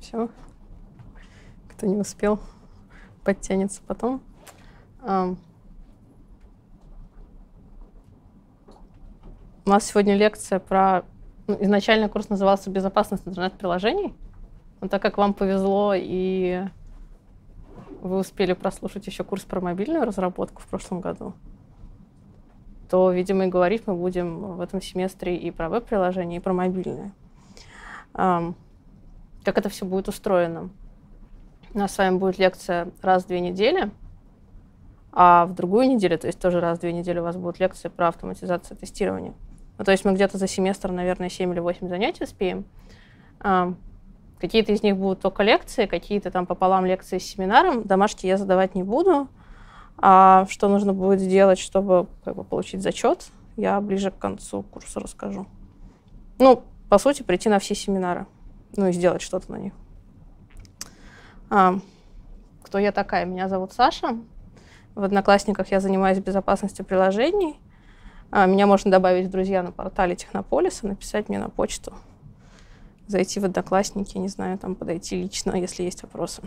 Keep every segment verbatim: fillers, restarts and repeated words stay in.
Все. Кто не успел, подтянется потом. У нас сегодня лекция про... Ну, изначально курс назывался «Безопасность интернет-приложений». Но так как вам повезло и вы успели прослушать еще курс про мобильную разработку в прошлом году, то, видимо, и говорить мы будем в этом семестре и про веб-приложения, и про мобильные. Как это все будет устроено? У нас с вами будет лекция раз в две недели, а в другую неделю, то есть тоже раз в две недели, у вас будут лекции про автоматизацию тестирования. Ну, то есть мы где-то за семестр, наверное, семь или восемь занятий успеем. А, какие-то из них будут только лекции, какие-то там пополам лекции с семинаром. Домашки я задавать не буду. А что нужно будет сделать, чтобы как бы получить зачет, я ближе к концу курса расскажу. Ну, по сути, прийти на все семинары, ну и сделать что-то на них. А, кто я такая? Меня зовут Саша. В «Одноклассниках» я занимаюсь безопасностью приложений. Меня можно добавить в друзья на портале Технополиса, написать мне на почту, зайти в «Одноклассники», не знаю, там подойти лично, если есть вопросы.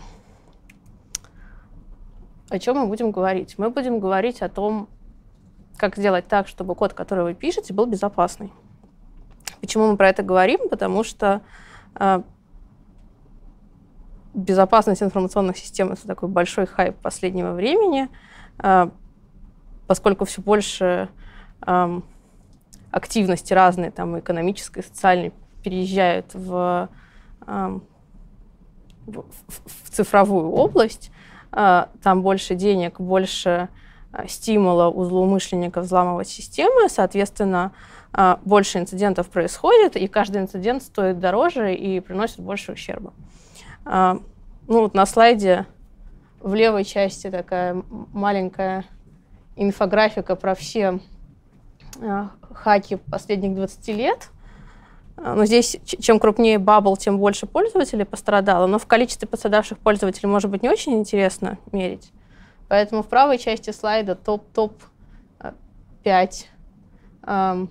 О чем мы будем говорить? Мы будем говорить о том, как сделать так, чтобы код, который вы пишете, был безопасный. Почему мы про это говорим? Потому что э, безопасность информационных систем — это такой большой хайп последнего времени, э, поскольку все больше активности разные, там, экономические, социальные, переезжают в, в, в цифровую область. Там больше денег, больше стимула у злоумышленников взламывать системы, соответственно, больше инцидентов происходит, и каждый инцидент стоит дороже и приносит больше ущерба. Ну, вот на слайде в левой части такая маленькая инфографика про все хаки последних двадцати лет. Но здесь чем крупнее бабл, тем больше пользователей пострадало. Но в количестве пострадавших пользователей, может быть, не очень интересно мерить. Поэтому в правой части слайда топ-топ пять э,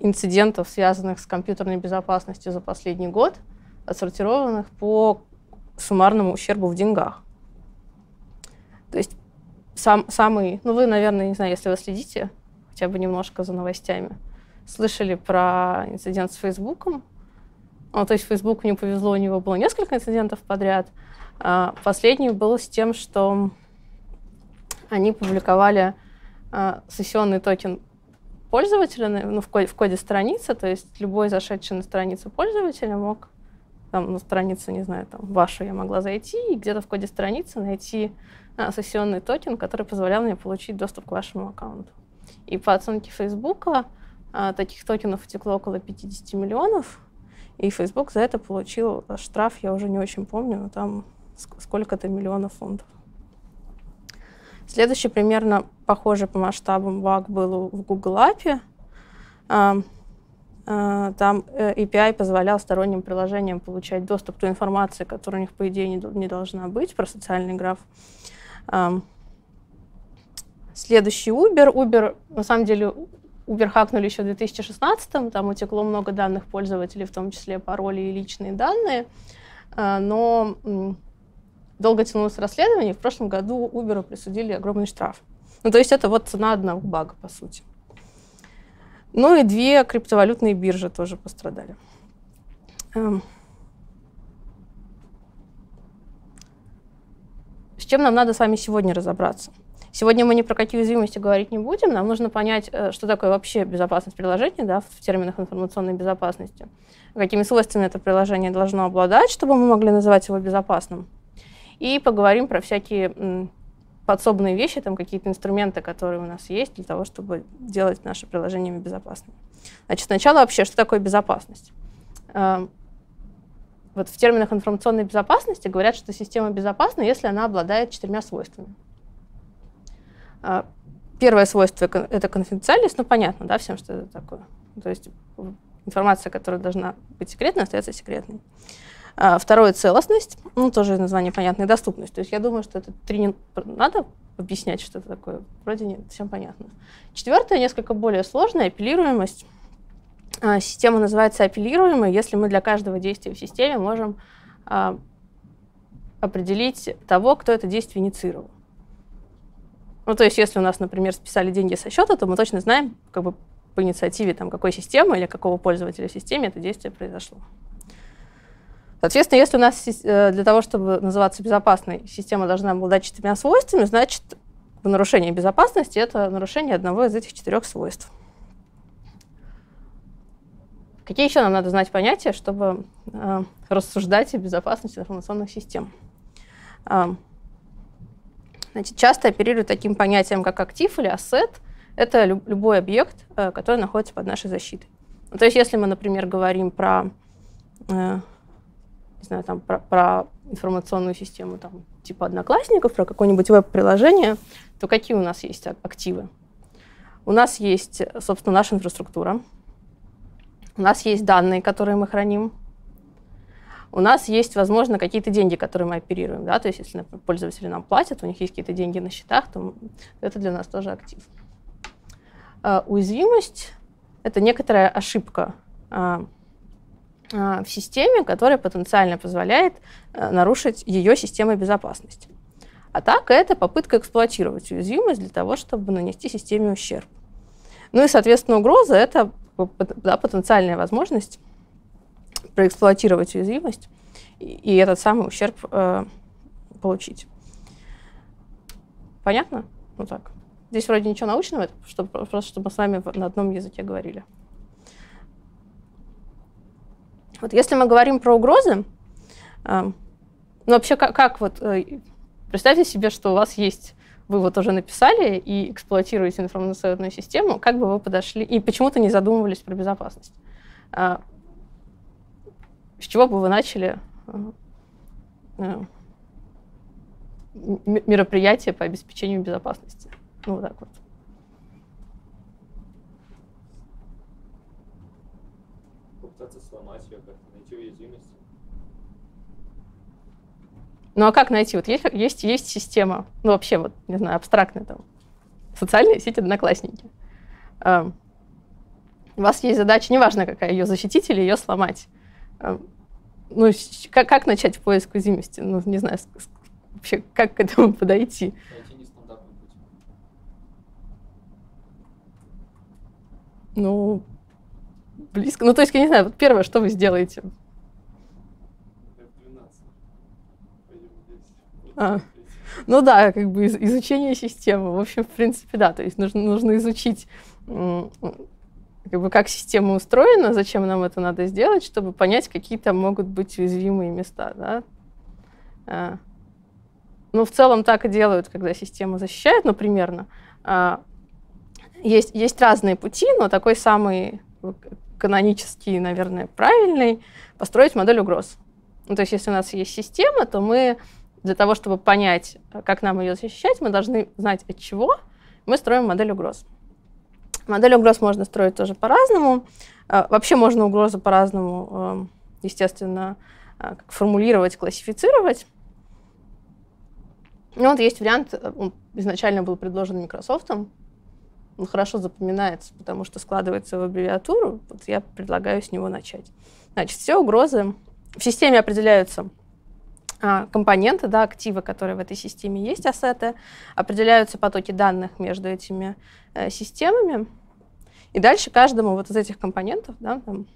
инцидентов, связанных с компьютерной безопасностью за последний год, отсортированных по суммарному ущербу в деньгах. То есть сам, самый, ну вы, наверное, не знаю, если вы следите хотя бы немножко за новостями, слышали про инцидент с Фейсбуком. Ну, то есть Фейсбуку не повезло, у него было несколько инцидентов подряд. Последний был с тем, что они публиковали сессионный токен пользователя, ну, в коде, в коде страницы, то есть любой зашедший на страницу пользователя мог, там, на страницу, не знаю, там, вашу я могла зайти и где-то в коде страницы найти сессионный токен, который позволял мне получить доступ к вашему аккаунту. И по оценке Фейсбука таких токенов утекло около пятидесяти миллионов, и Facebook за это получил штраф, я уже не очень помню, но там сколько-то миллионов фунтов. Следующий примерно похожий по масштабам баг был в Google эй пи ай. Там эй пи ай позволял сторонним приложениям получать доступ к той информации, которая у них, по идее, не должна быть, про социальный граф. Следующий Uber. Uber, на самом деле, Uber хакнули еще в две тысячи шестнадцатом, там утекло много данных пользователей, в том числе пароли и личные данные, но долго тянулось расследование, и в прошлом году Uber присудили огромный штраф. Ну, то есть это вот цена одного бага, по сути. Ну и две криптовалютные биржи тоже пострадали. С чем нам надо с вами сегодня разобраться? Сегодня мы ни про какие уязвимости говорить не будем. Нам нужно понять, что такое вообще безопасность приложения, да, в терминах информационной безопасности, какими свойствами это приложение должно обладать, чтобы мы могли называть его безопасным. И поговорим про всякие подсобные вещи, там какие-то инструменты, которые у нас есть для того, чтобы делать наши приложения безопасными. Значит, сначала вообще, что такое безопасность? Вот в терминах информационной безопасности говорят, что система безопасна, если она обладает четырьмя свойствами. Первое свойство — это конфиденциальность. Ну, понятно, да, всем, что это такое. То есть информация, которая должна быть секретной, остается секретной. Второе — целостность. Ну, тоже название понятное. Доступность. То есть я думаю, что это три... Надо объяснять, что это такое. Вроде не всем понятно. Четвертое — несколько более сложное. Апеллируемость. Система называется апеллируемой, если мы для каждого действия в системе можем а, определить того, кто это действие инициировал. Ну, то есть, если у нас, например, списали деньги со счета, то мы точно знаем, как бы по инициативе там, какой системы или какого пользователя в системе это действие произошло. Соответственно, если у нас для того, чтобы называться безопасной, система должна обладать четырьмя свойствами, значит, нарушение безопасности — это нарушение одного из этих четырех свойств. Какие еще нам надо знать понятия, чтобы э, рассуждать о безопасности информационных систем? Э, значит, часто оперируют таким понятием, как актив или ассет. Это люб- любой объект, э, который находится под нашей защитой. Ну, то есть если мы, например, говорим про, э, не знаю, там, про, про информационную систему там, типа Одноклассников, про какое-нибудь веб-приложение, то какие у нас есть активы? У нас есть, собственно, наша инфраструктура. У нас есть данные, которые мы храним. У нас есть, возможно, какие-то деньги, которые мы оперируем. Да? То есть если например, пользователи нам платят, у них есть какие-то деньги на счетах, то это для нас тоже актив. А, уязвимость — это некоторая ошибка а, а, в системе, которая потенциально позволяет а, нарушить ее систему безопасности. А так это попытка эксплуатировать уязвимость для того, чтобы нанести системе ущерб. Ну и, соответственно, угроза — это Да, потенциальная возможность проэксплуатировать уязвимость и, и этот самый ущерб э, получить. Понятно? Ну так. Здесь вроде ничего научного, это чтобы, просто чтобы мы с вами на одном языке говорили. Вот если мы говорим про угрозы, э, ну вообще как, как вот, э, представьте себе, что у вас есть вы вот уже написали и эксплуатируете информационную систему, как бы вы подошли и почему-то не задумывались про безопасность? С чего бы вы начали мероприятие по обеспечению безопасности? Ну, вот так вот. Попытаться сломать ее, как найти уязвимость. Ну а как найти? Вот есть, есть, есть система, ну вообще, вот, не знаю, абстрактная там, социальная сеть Одноклассники. Uh, у вас есть задача, неважно какая, ее защитить или ее сломать. Uh, ну, как, как начать поиск уязвимости? Ну, не знаю, вообще, как к этому подойти? Найти нестандартный путь. Ну, близко. Ну, то есть, я не знаю, вот первое, что вы сделаете? А, ну да, как бы изучение системы. В общем, в принципе, да. То есть нужно, нужно изучить, как бы, как система устроена, зачем нам это надо сделать, чтобы понять, какие там могут быть уязвимые места. Да? А, ну, в целом так и делают, когда систему защищают, ну, примерно. А, есть, есть разные пути, но такой самый канонический, наверное, правильный — построить модель угроз. Ну, то есть если у нас есть система, то мы... Для того, чтобы понять, как нам ее защищать, мы должны знать, от чего мы строим модель угроз. Модель угроз можно строить тоже по-разному. Вообще можно угрозы по-разному, естественно, формулировать, классифицировать. Ну, вот есть вариант, он изначально был предложен Microsoft. Он хорошо запоминается, потому что складывается в аббревиатуру. Вот я предлагаю с него начать. Значит, все угрозы в системе определяются. Компоненты, да, активы, которые в этой системе есть, ассеты, определяются потоки данных между этими э, системами. И дальше каждому вот из этих компонентов, да, там,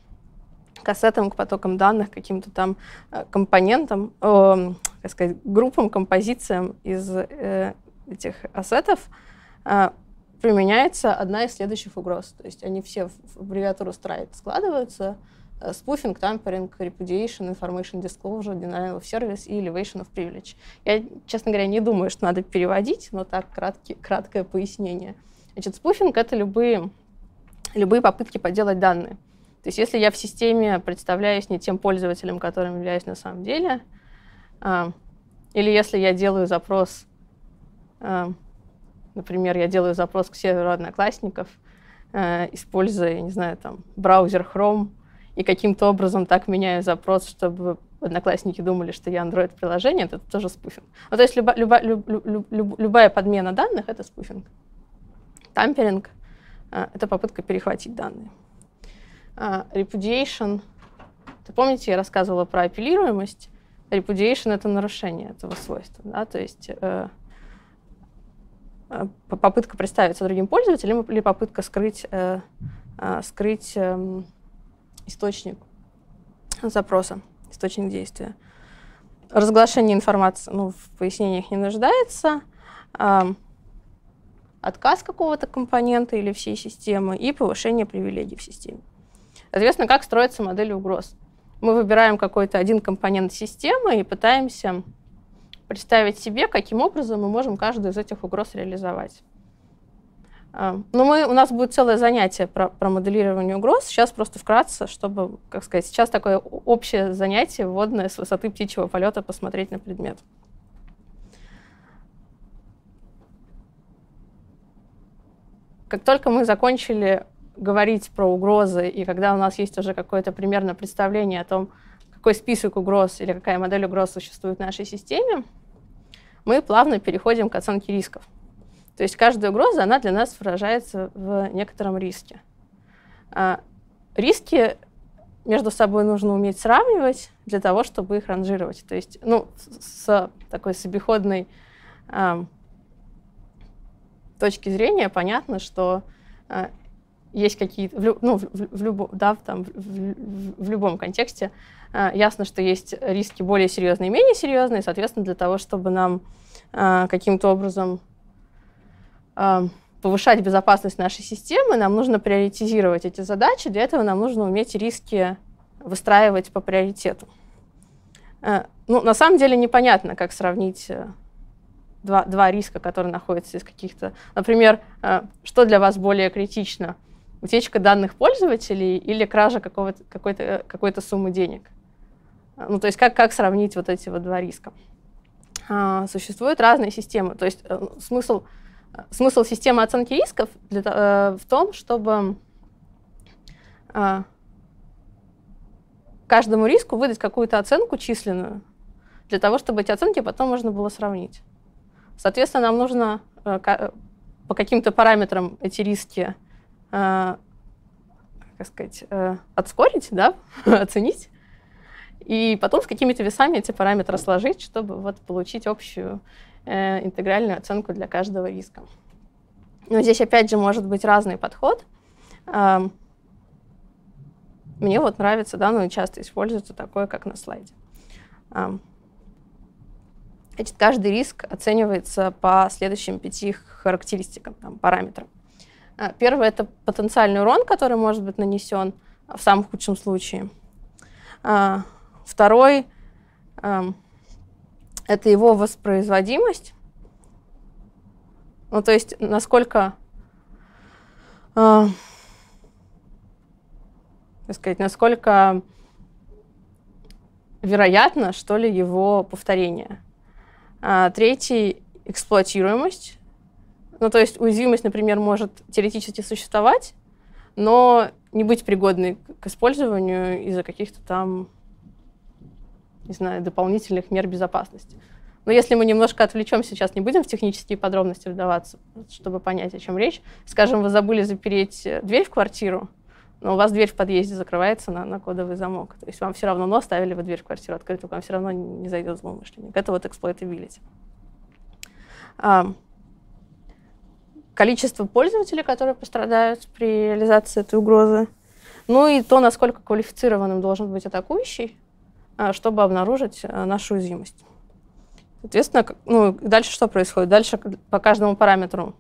к ассетам, к потокам данных, к каким-то там э, компонентам, э, как сказать, группам, композициям из э, этих ассетов э, применяется одна из следующих угроз. То есть они все в аббревиатуру страйд складываются. Spoofing, tampering, repudiation, information disclosure, denial of service и elevation of privilege. Я, честно говоря, не думаю, что надо переводить, но так кратки, краткое пояснение. Значит, спуфинг — это любые, любые попытки подделать данные. То есть если я в системе представляюсь не тем пользователем, которым являюсь на самом деле, э, или если я делаю запрос, э, например, я делаю запрос к серверу Одноклассников, э, используя, я не знаю, там, браузер Chrome, и каким-то образом так меняю запрос, чтобы Одноклассники думали, что я Android-приложение, это тоже спуфинг. Ну, то есть люба, люба, люб, люб, люб, любая подмена данных — это спуфинг. Тамперинг — это попытка перехватить данные. Uh, repudiation. Ты помните, я рассказывала про апеллируемость? Repudiation — это нарушение этого свойства. Да? То есть э, э, попытка представиться другим пользователям или попытка скрыть, э, э, скрыть э, источник запроса, источник действия. Разглашение информации, ну, в пояснениях не нуждается. Э, отказ какого-то компонента или всей системы и повышение привилегий в системе. Соответственно, как строится модель угроз? Мы выбираем какой-то один компонент системы и пытаемся представить себе, каким образом мы можем каждую из этих угроз реализовать. Но мы, у нас будет целое занятие про, про моделирование угроз. Сейчас просто вкратце, чтобы, как сказать, сейчас такое общее занятие вводное с высоты птичьего полета посмотреть на предмет. Как только мы закончили говорить про угрозы, и когда у нас есть уже какое-то примерно представление о том, какой список угроз или какая модель угроз существует в нашей системе, мы плавно переходим к оценке рисков. То есть каждая угроза, она для нас выражается в некотором риске. Риски между собой нужно уметь сравнивать для того, чтобы их ранжировать. То есть, ну, с такой с обиходной точки зрения понятно, что есть какие-то, ну, в, в, любо, да, там, в, в, в любом контексте э, ясно, что есть риски более серьезные и менее серьезные. Соответственно, для того, чтобы нам э, каким-то образом э, повышать безопасность нашей системы, нам нужно приоритизировать эти задачи. Для этого нам нужно уметь риски выстраивать по приоритету. Э, ну, на самом деле непонятно, как сравнить э, два, два риска, которые находятся из каких-то... Например, э, что для вас более критично? Утечка данных пользователей или кража какого-то, какой-то, какой-то суммы денег. Ну, то есть как, как сравнить вот эти вот два риска? А, существуют разные системы. То есть э, смысл, э, смысл системы оценки рисков для, э, в том, чтобы э, каждому риску выдать какую-то оценку численную, для того, чтобы эти оценки потом можно было сравнить. Соответственно, нам нужно э, к, по каким-то параметрам эти риски Э, как сказать, э, отскорить, да, оценить, и потом с какими-то весами эти параметры сложить, чтобы вот получить общую э, интегральную оценку для каждого риска. Но здесь опять же может быть разный подход. Э, мне вот нравится, да, ну, часто используется такое, как на слайде. Э, значит, каждый риск оценивается по следующим пяти характеристикам, там, параметрам. Первое — это потенциальный урон, который может быть нанесен в самом худшем случае. Второй — это его воспроизводимость. Ну, то есть насколько, так сказать, насколько вероятно, что ли, его повторение. Третий — эксплуатируемость. Ну, то есть уязвимость, например, может теоретически существовать, но не быть пригодной к использованию из-за каких-то там, не знаю, дополнительных мер безопасности. Но если мы немножко отвлечемся, сейчас не будем в технические подробности вдаваться, чтобы понять, о чем речь. Скажем, вы забыли запереть дверь в квартиру, но у вас дверь в подъезде закрывается на, на кодовый замок. То есть вам все равно, но оставили вы дверь в квартиру открытую, вам все равно не зайдет злоумышленник. Это вот эксплойтабилити. Количество пользователей, которые пострадают при реализации этой угрозы, ну и то, насколько квалифицированным должен быть атакующий, чтобы обнаружить нашу уязвимость. Соответственно, ну, дальше что происходит? Дальше по каждому параметру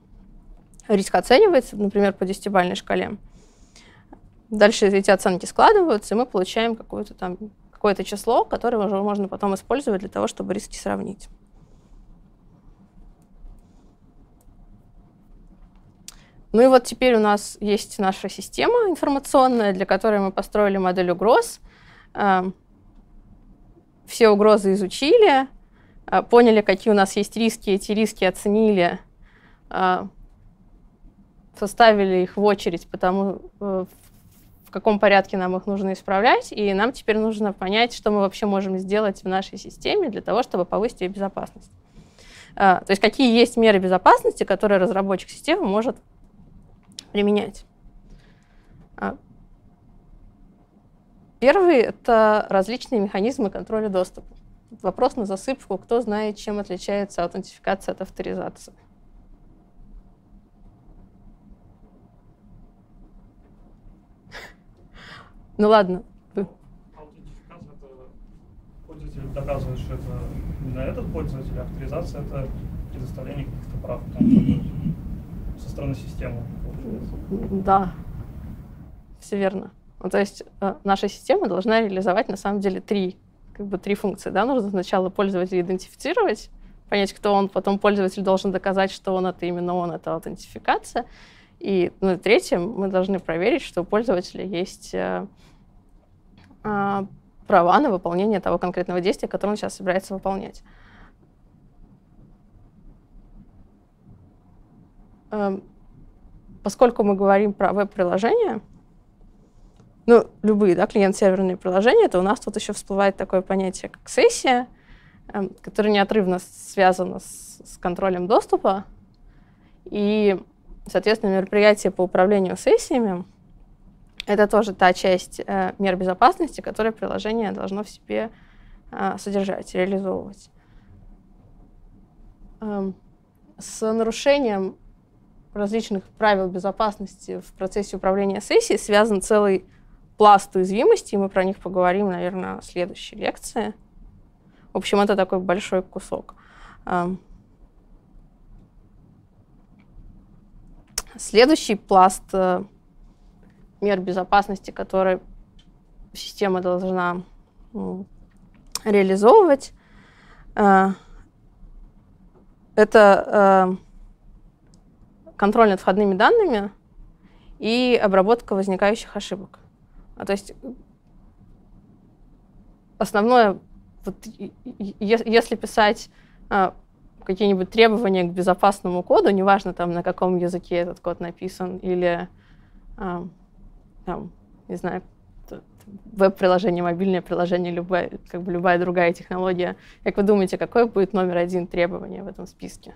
риск оценивается, например, по десятибалльной шкале. Дальше эти оценки складываются, и мы получаем какое-то там, какое-то число, которое уже можно потом использовать для того, чтобы риски сравнить. Ну и вот теперь у нас есть наша система информационная, для которой мы построили модель угроз. Все угрозы изучили, поняли, какие у нас есть риски, эти риски оценили, составили их в очередь, потому в каком порядке нам их нужно исправлять. И нам теперь нужно понять, что мы вообще можем сделать в нашей системе для того, чтобы повысить ее безопасность. То есть какие есть меры безопасности, которые разработчик системы может применять. Первый — это различные механизмы контроля доступа. Вопрос на засыпку, кто знает, чем отличается аутентификация от авторизации. Ну ладно. Аутентификация — это пользователь доказывает, что это именно этот пользователь, а авторизация — это предоставление каких-то прав со стороны системы. Да, все верно. Ну, то есть э, наша система должна реализовать на самом деле три, как бы, три функции. Да? Нужно сначала пользователя идентифицировать, понять, кто он, потом пользователь должен доказать, что он — это именно он, это аутентификация. И, ну, и третье, мы должны проверить, что у пользователя есть э, э, права на выполнение того конкретного действия, которое он сейчас собирается выполнять. Э, поскольку мы говорим про веб-приложение, ну, любые, да, клиент-серверные приложения, то у нас тут еще всплывает такое понятие, как сессия, э, которое неотрывно связано с, с контролем доступа. И, соответственно, мероприятия по управлению сессиями — это тоже та часть э, мер безопасности, которую приложение должно в себе э, содержать, реализовывать. Э, с нарушением различных правил безопасности в процессе управления сессией связан целый пласт уязвимостей, мы про них поговорим, наверное, в следующей лекции. В общем, это такой большой кусок. Следующий пласт мер безопасности, которые система должна реализовывать, это контроль над входными данными и обработка возникающих ошибок. А то есть основное, вот, если писать какие-нибудь требования к безопасному коду, неважно, там, на каком языке этот код написан, или, э, там, не знаю, веб-приложение, мобильное приложение, любая, как бы любая другая технология, как вы думаете, какое будет номер один требование в этом списке?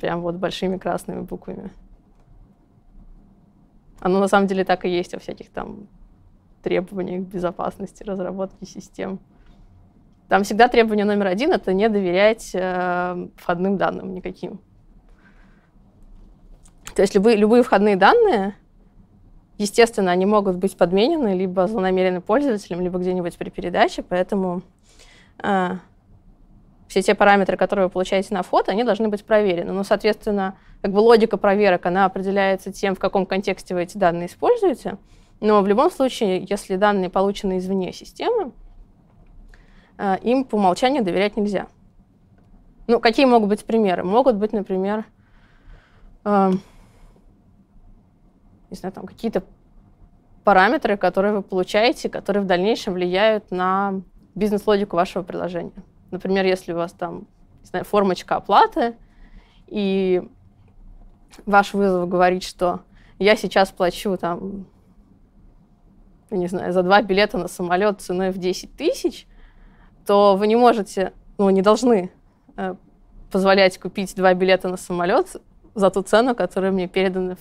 Прям вот большими красными буквами. Оно на самом деле так и есть во всяких там требованиях к безопасности, разработке систем. Там всегда требование номер один — это не доверять э, входным данным никаким. То есть любые, любые входные данные, естественно, они могут быть подменены либо злонамеренным пользователем, либо где-нибудь при передаче, поэтому э, все те параметры, которые вы получаете на вход, они должны быть проверены. Ну, соответственно, как бы логика проверок, она определяется тем, в каком контексте вы эти данные используете, но в любом случае, если данные получены извне системы, им по умолчанию доверять нельзя. Ну, какие могут быть примеры? Могут быть, например, э, не знаю, там какие-то параметры, которые вы получаете, которые в дальнейшем влияют на бизнес-логику вашего приложения. Например, если у вас там, не знаю, формочка оплаты, и ваш вызов говорит, что я сейчас плачу там, не знаю, за два билета на самолет ценой в десять тысяч, то вы не можете, ну, не должны э, позволять купить два билета на самолет за ту цену, которую мне переданы,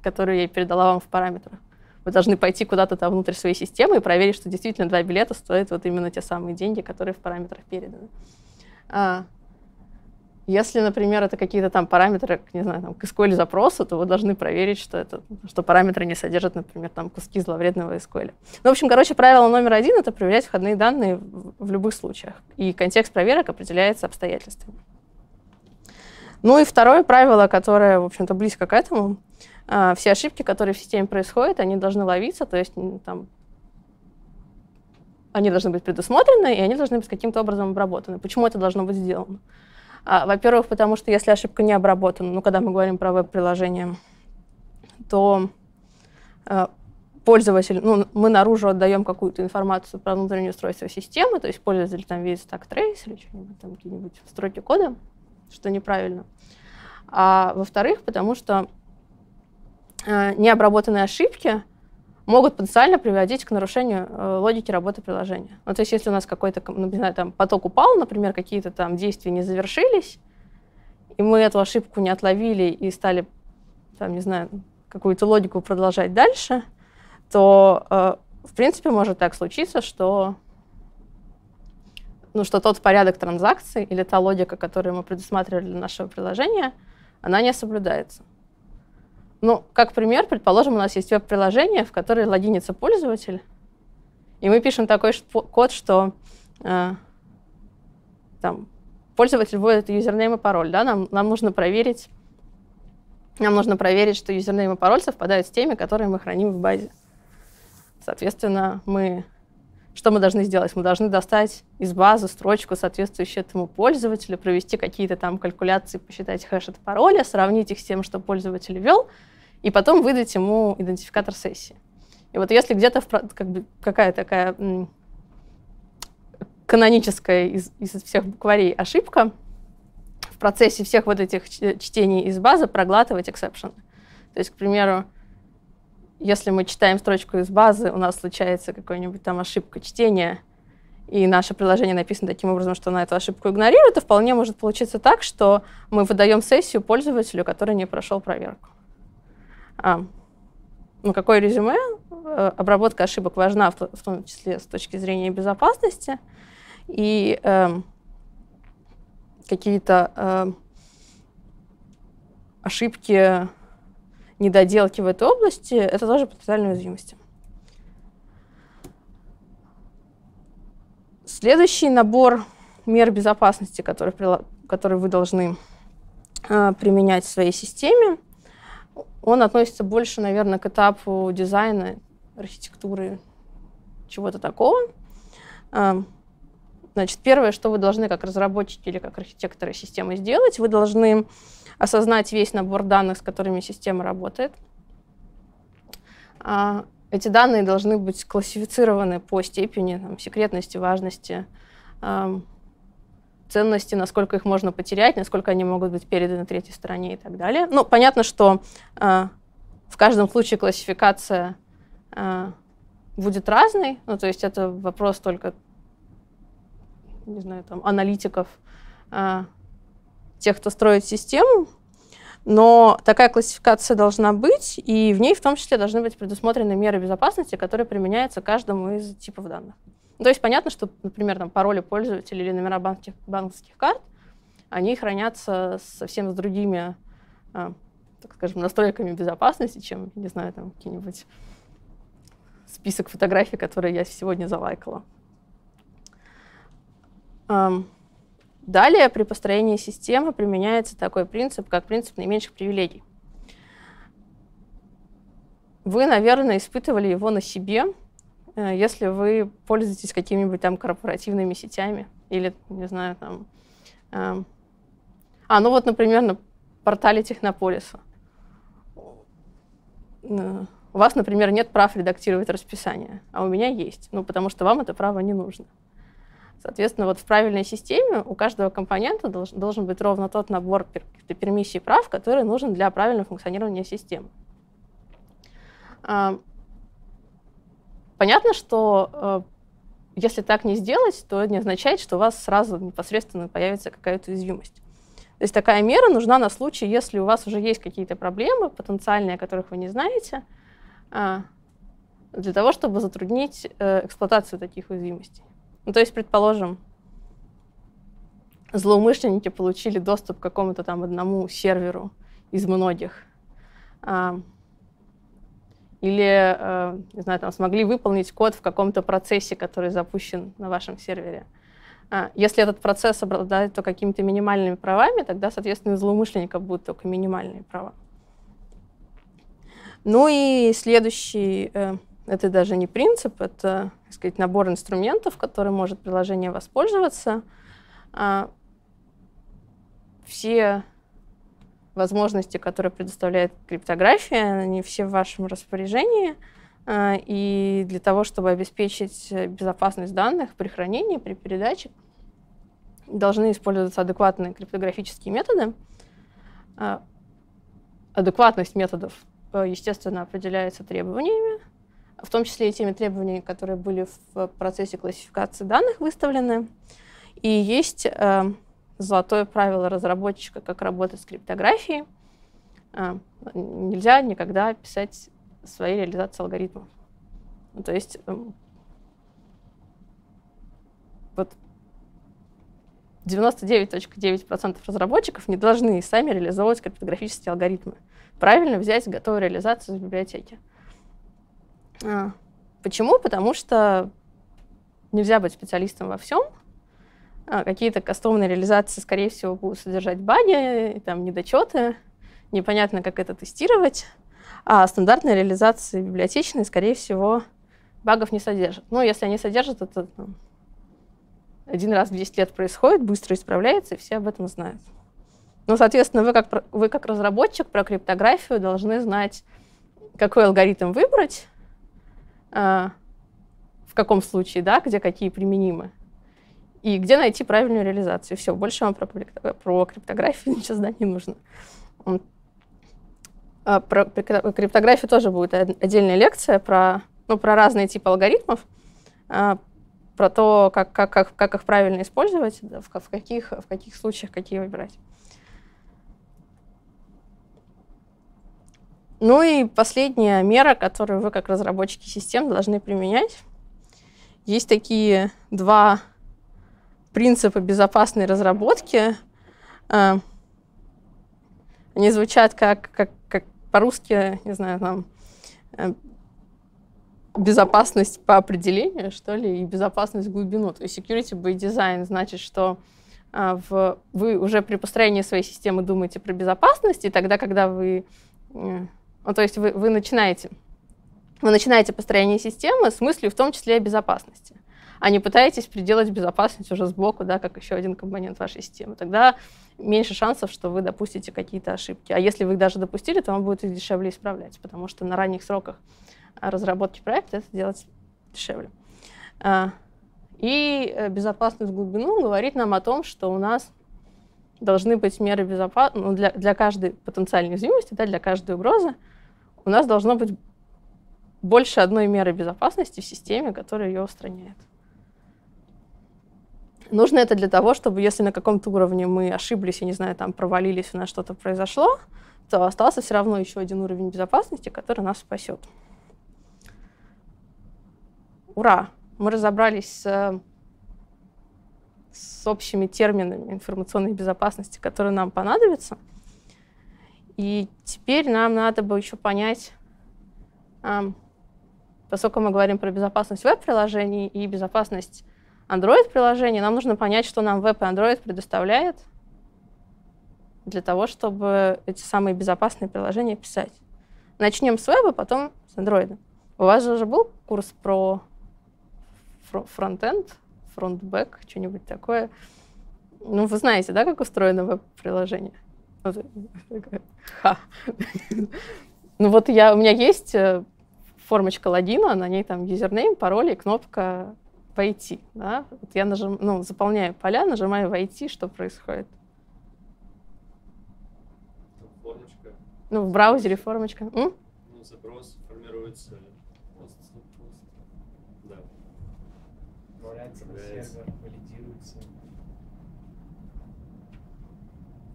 которую я передала вам в параметрах. Вы должны пойти куда-то там внутрь своей системы и проверить, что действительно два билета стоят вот именно те самые деньги, которые в параметрах переданы. А если, например, это какие-то там параметры, не знаю, там, к эс ку эль запросу, то вы должны проверить, что, это, что параметры не содержат, например, там, куски зловредного эс ку эль. Ну, в общем, короче, правило номер один — это проверять входные данные в любых случаях. И контекст проверок определяется обстоятельствами. Ну и второе правило, которое, в общем-то, близко к этому. Все ошибки, которые в системе происходят, они должны ловиться, то есть там, они должны быть предусмотрены, и они должны быть каким-то образом обработаны. Почему это должно быть сделано? Во-первых, потому что если ошибка не обработана, ну, когда мы говорим про веб-приложение, то э, пользователь, ну, мы наружу отдаем какую-то информацию про внутреннее устройство системы, то есть пользователь там видит стак-трейс или что-нибудь там, какие-нибудь строки кода, что неправильно. А во-вторых, потому что э, необработанные ошибки могут потенциально приводить к нарушению э, логики работы приложения. Ну, то есть если у нас какой-то, ну, не знаю, там, поток упал, например, какие-то там действия не завершились, и мы эту ошибку не отловили и стали, там, не знаю, какую-то логику продолжать дальше, то э, в принципе, может так случиться, что, ну, что тот порядок транзакций или та логика, которую мы предусматривали для нашего приложения, она не соблюдается. Ну, как пример, предположим, у нас есть веб-приложение, в которое логинится пользователь, и мы пишем такой код, что э, там, пользователь вводит юзернейм и пароль. Да? Нам, нам, нужно проверить, нам нужно проверить, что юзернейм и пароль совпадают с теми, которые мы храним в базе. Соответственно, мы, что мы должны сделать? Мы должны достать из базы строчку, соответствующую этому пользователю, провести какие-то там калькуляции, посчитать хэш от пароля, сравнить их с тем, что пользователь ввел, и потом выдать ему идентификатор сессии. И вот если где-то как бы, какая-то такая каноническая из, из всех букварей ошибка, в процессе всех вот этих чтений из базы проглатывать эксепшены. То есть, к примеру, если мы читаем строчку из базы, у нас случается какая-нибудь там ошибка чтения, и наше приложение написано таким образом, что на эту ошибку игнорирует, то вполне может получиться так, что мы выдаем сессию пользователю, который не прошел проверку. А, ну, какое резюме? Обработка ошибок важна, в том числе с точки зрения безопасности, и э, какие-то э, ошибки, недоделки в этой области — это тоже потенциальные уязвимости. Следующий набор мер безопасности, который, который вы должны э, применять в своей системе, он относится больше, наверное, к этапу дизайна, архитектуры, чего-то такого. Э, значит, первое, что вы должны как разработчики или как архитекторы системы сделать, вы должны осознать весь набор данных, с которыми система работает. Эти данные должны быть классифицированы по степени там, секретности, важности, ценности, насколько их можно потерять, насколько они могут быть переданы третьей стороне и так далее. Ну, понятно, что в каждом случае классификация будет разной, ну, то есть это вопрос только, не знаю, там, аналитиков, тех, кто строит систему, но такая классификация должна быть, и в ней в том числе должны быть предусмотрены меры безопасности, которые применяются к каждому из типов данных. То есть понятно, что, например, там, пароли пользователей или номера банковских, банковских карт, они хранятся совсем с другими, так скажем, настройками безопасности, чем, не знаю, там какие-нибудь список фотографий, которые я сегодня залайкала. Далее при построении системы применяется такой принцип, как принцип наименьших привилегий. Вы, наверное, испытывали его на себе, если вы пользуетесь какими-нибудь там корпоративными сетями или, не знаю, там... Э, а, ну вот, например, на портале Технополиса. У вас, например, нет прав редактировать расписание, а у меня есть, ну, потому что вам это право не нужно. Соответственно, вот в правильной системе у каждого компонента должен, должен быть ровно тот набор пер, пермиссий прав, который нужен для правильного функционирования системы. А, понятно, что а, если так не сделать, то это не означает, что у вас сразу непосредственно появится какая-то уязвимость. То есть такая мера нужна на случай, если у вас уже есть какие-то проблемы потенциальные, о которых вы не знаете, а, для того, чтобы затруднить а, эксплуатацию таких уязвимостей. Ну, то есть, предположим, злоумышленники получили доступ к какому-то там одному серверу из многих. Или, не знаю, там, смогли выполнить код в каком-то процессе, который запущен на вашем сервере. Если этот процесс обладает то какими-то минимальными правами, тогда, соответственно, у злоумышленников будут только минимальные права. Ну и следующий... Это даже не принцип, это, так сказать, набор инструментов, которым может приложение воспользоваться. Все возможности, которые предоставляет криптография, они все в вашем распоряжении. И для того, чтобы обеспечить безопасность данных при хранении, при передаче, должны использоваться адекватные криптографические методы. Адекватность методов, естественно, определяется требованиями, в том числе и теми требованиями, которые были в процессе классификации данных выставлены. И есть э, золотое правило разработчика, как работать с криптографией. Э, нельзя никогда писать свои реализации алгоритмов. То есть вот девяносто девять и девять десятых процента разработчиков не должны сами реализовывать криптографические алгоритмы. Правильно взять готовую реализацию из библиотеки. А. Почему? Потому что нельзя быть специалистом во всем. А какие-то кастомные реализации, скорее всего, будут содержать баги, там, недочеты. Непонятно, как это тестировать. А стандартные реализации библиотечные, скорее всего, багов не содержат. Ну, если они содержат, это там, один раз в десять лет происходит, быстро исправляется, и все об этом знают. Ну, соответственно, вы как, вы как разработчик про криптографию должны знать, какой алгоритм выбрать, э, в каком случае, да, где какие применимы, и где найти правильную реализацию. Все, больше вам про, про криптографию ничего знать не нужно. Про криптографию тоже будет отдельная лекция про, ну, про разные типы алгоритмов, про то, как, как, как, как их правильно использовать, в, в, каких, в каких случаях какие выбирать. Ну и последняя мера, которую вы как разработчики систем должны применять. Есть такие два принципа безопасной разработки. Они звучат как, как, как по-русски, не знаю, там, безопасность по определению, что ли, и безопасность в глубину. То есть security by design значит, что а, в, вы уже при построении своей системы думаете про безопасность, и тогда, когда вы, ну, то есть вы, вы, начинаете, вы начинаете построение системы с мыслью в том числе о безопасности, а не пытаетесь приделать безопасность уже сбоку, да, как еще один компонент вашей системы. Тогда меньше шансов, что вы допустите какие-то ошибки. А если вы их даже допустили, то вам будет их дешевле исправлять, потому что на ранних сроках разработки проекта это делать дешевле. И безопасность в глубину говорит нам о том, что у нас должны быть меры безопасности, ну, для, для каждой потенциальной уязвимости, да, для каждой угрозы у нас должно быть больше одной меры безопасности в системе, которая ее устраняет. Нужно это для того, чтобы если на каком-то уровне мы ошиблись, я не знаю, там провалились, у нас что-то произошло, то остался все равно еще один уровень безопасности, который нас спасет. Ура! Мы разобрались с, с общими терминами информационной безопасности, которые нам понадобятся. И теперь нам надо бы еще понять, поскольку мы говорим про безопасность веб-приложений и безопасность Android-приложение, нам нужно понять, что нам веб и Android предоставляет для того, чтобы эти самые безопасные приложения писать. Начнем с веба, потом с Android. У вас же уже был курс про фронт-энд, фронт-бэк, что-нибудь такое. Ну, вы знаете, да, как устроено веб-приложение? Ну, вот я, у меня есть формочка логина, на ней там юзернейм, пароль и кнопка «Войти». Да? Вот я нажим, ну, заполняю поля, нажимаю «Войти», что происходит? Формочка. Ну, в браузере формочка. М? Ну, запрос формируется. Да. Отправляется на сервер, валидируется.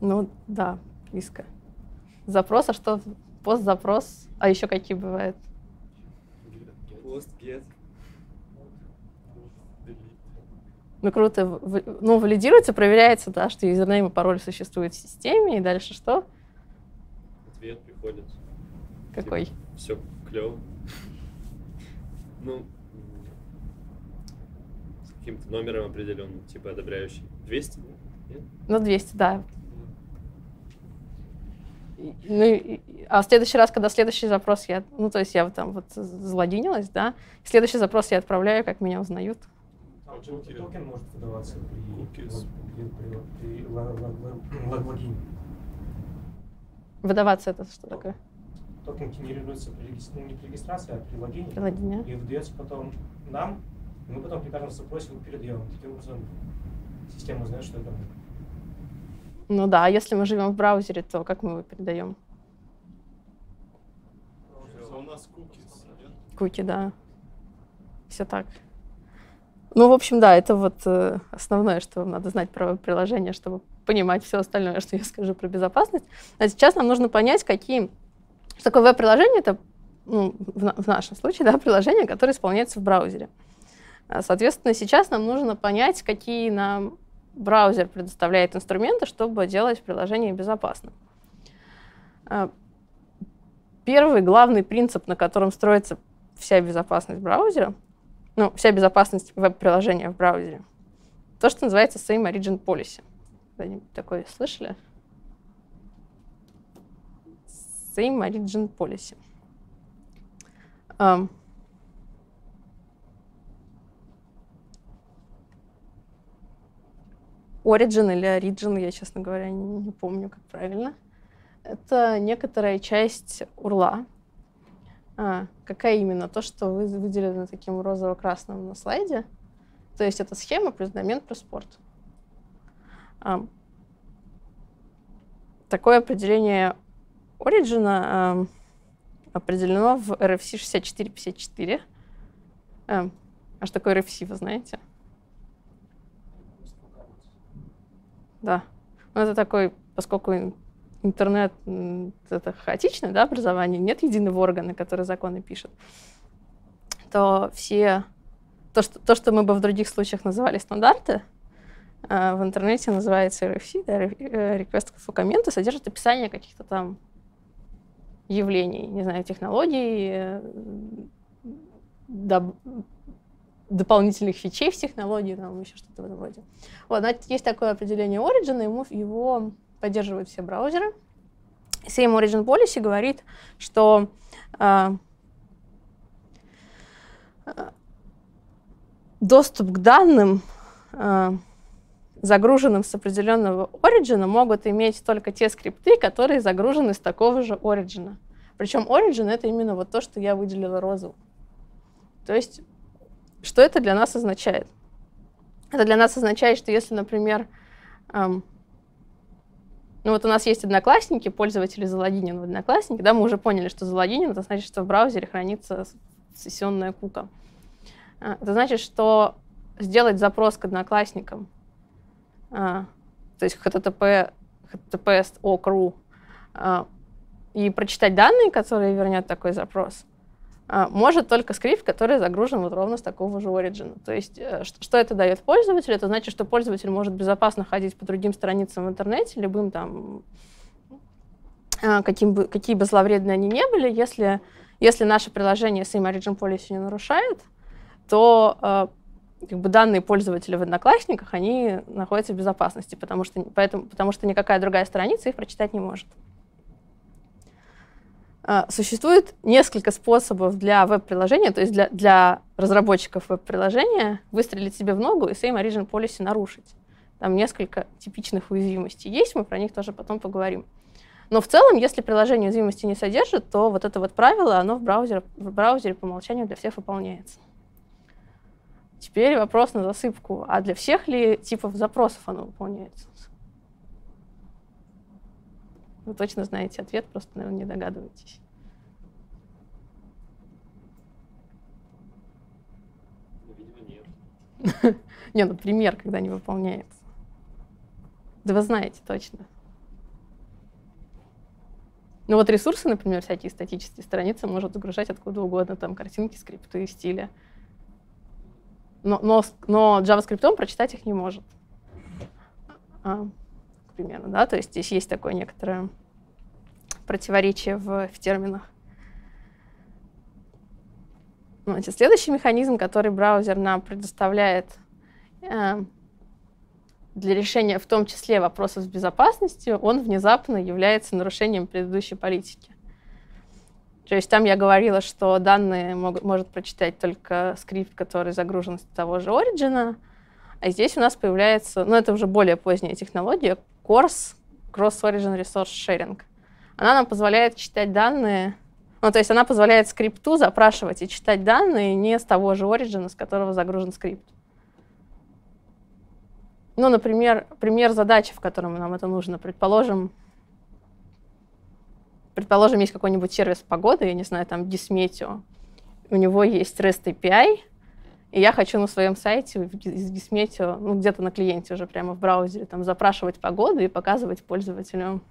Ну, да, близко. Запрос, а что? Пост, запрос. А еще какие бывают? Пост, get. Ну, круто. Ну, валидируется, проверяется, да, что юзернейм и пароль существуют в системе, и дальше что? Ответ приходит. Какой? Типа, все клево. Ну, с каким-то номером определенным, типа одобряющий. двести? Нет? Ну, двести, да. Ну, и, а в следующий раз, когда следующий запрос я... Ну, то есть я там вот залогинилась, да, следующий запрос я отправляю, как меня узнают. Токен может выдаваться при логине. Выдаваться это что такое? Токен генерируется не при регистрации, а при логине. И выдается потом нам, и мы потом при каждом запросе его передаем. Таким образом система знает, что это мы. Ну да, а если мы живем в браузере, то как мы его передаем? У нас куки. Куки, да. Все так. Ну, в общем, да, это вот э, основное, что вам надо знать про приложение, чтобы понимать все остальное, что я скажу про безопасность. А сейчас нам нужно понять, какие... Что такое веб-приложение? Это ну, в, в нашем случае, да, приложения, которые исполняются в браузере. Соответственно, сейчас нам нужно понять, какие нам браузер предоставляет инструменты, чтобы делать приложение безопасным. Первый главный принцип, на котором строится вся безопасность браузера, ну, вся безопасность веб-приложения в браузере, то, что называется Same Origin Policy. Кто-нибудь такое слышали? Same Origin Policy. Um. Origin или Origin, я, честно говоря, не, не помню, как правильно. Это некоторая часть урла. А, какая именно? То, что вы выделили таким розово-красным на слайде. То есть это схема плюс домен плюс порт. А, такое определение Origin а, определено в эр эф си шестьдесят четыре пятьдесят четыре. А, а что такое эр эф си, вы знаете? Да. Ну, это такой, поскольку интернет — это хаотичное, да, образование, нет единого органа, который законы пишет, то все... То, что, то, что мы бы в других случаях называли стандарты, в интернете называется эр эф си, да, Request for Comment, содержит описание каких-то там явлений, не знаю, технологий, доб... дополнительных фичей в технологии, там еще что-то в этом роде. Вот, есть такое определение Origin, ему его поддерживают все браузеры. Same Origin Policy говорит, что э, доступ к данным, э, загруженным с определенного Origin, могут иметь только те скрипты, которые загружены с такого же Origin. Причем Origin — это именно вот то, что я выделила розовым. То есть что это для нас означает? Это для нас означает, что если, например, эм, ну вот у нас есть Одноклассники, пользователи залогинен в Одноклассники, да, мы уже поняли, что залогинен, это значит, что в браузере хранится сессионная кука. Это значит, что сделать запрос к Одноклассникам, э, то есть эйч ти ти пи эс ок ру, э, и прочитать данные, которые вернет такой запрос, может только скрипт, который загружен вот ровно с такого же Origin. То есть что это дает пользователю? Это значит, что пользователь может безопасно ходить по другим страницам в интернете, любым там, каким бы, какие бы зловредные они не были. Если, если наше приложение Same Origin Policy не нарушает, то как бы, данные пользователя в Одноклассниках, они находятся в безопасности, потому что, поэтому, потому что никакая другая страница их прочитать не может. Существует несколько способов для веб-приложения, то есть для, для разработчиков веб-приложения, выстрелить себе в ногу и Same Origin Policy нарушить. Там несколько типичных уязвимостей есть, мы про них тоже потом поговорим. Но в целом, если приложение уязвимости не содержит, то вот это вот правило, оно в браузере, в браузере по умолчанию для всех выполняется. Теперь вопрос на засыпку. А для всех ли типов запросов оно выполняется? Вы точно знаете ответ, просто, наверное, не догадываетесь. Видимо, нет. Не, ну, пример, когда не выполняется. Да вы знаете точно. Ну вот ресурсы, например, всякие статические страницы может загружать откуда угодно, там картинки, скрипты, стили. Но, но, но JavaScript прочитать их не может. Примерно, да, то есть здесь есть такое некоторое противоречие в, в терминах. Значит, следующий механизм, который браузер нам предоставляет э, для решения в том числе вопросов с безопасностью, он внезапно является нарушением предыдущей политики. То есть там я говорила, что данные могут, может прочитать только скрипт, который загружен с того же Origin. А здесь у нас появляется, ну это уже более поздняя технология, си о эр эс, Cross Origin Resource Sharing. Она нам позволяет читать данные, ну то есть она позволяет скрипту запрашивать и читать данные не с того же Origin, с которого загружен скрипт. Ну, например, пример задачи, в котором нам это нужно. Предположим, предположим есть какой-нибудь сервис погоды, я не знаю, там Gismeteo, у него есть рест эй пи ай, и я хочу на своем сайте из Gismeteo, ну, где-то на клиенте уже прямо в браузере, там, запрашивать погоду и показывать пользователю,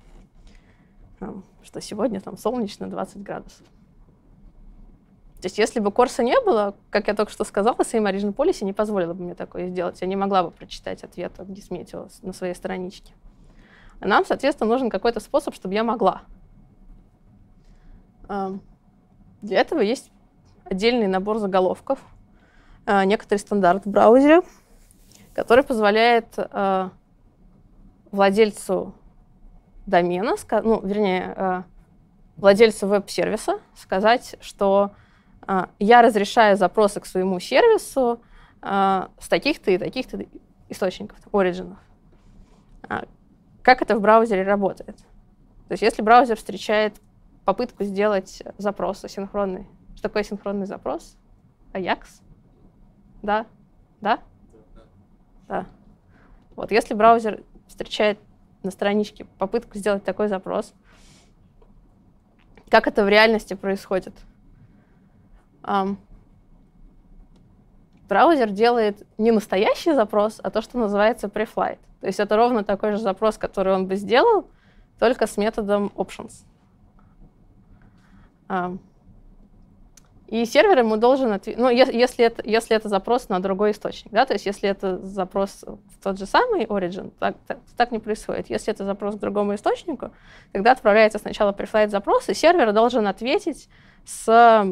там, что сегодня там солнечно двадцать градусов. То есть если бы корса не было, как я только что сказала, Same Origin Policy не позволила бы мне такое сделать. Я не могла бы прочитать ответ от Gismeteo на своей страничке. А нам, соответственно, нужен какой-то способ, чтобы я могла. Для этого есть отдельный набор заголовков, некоторый стандарт в браузере, который позволяет владельцу домена, ну, вернее, владельцу веб-сервиса сказать, что я разрешаю запросы к своему сервису с таких-то и таких-то источников, оригинов. Как это в браузере работает? То есть если браузер встречает попытку сделать запрос асинхронный, что такое синхронный запрос? Аякс? Да? Да? Да. Вот если браузер встречает на страничке попытку сделать такой запрос, как это в реальности происходит? Um, браузер делает не настоящий запрос, а то, что называется preflight. То есть это ровно такой же запрос, который он бы сделал, только с методом options. Um, и сервер ему должен ответить, ну, е- если, это, если это запрос на другой источник, да, то есть если это запрос в тот же самый origin, так, так, так не происходит. Если это запрос к другому источнику, тогда отправляется сначала preflight запрос, и сервер должен ответить с...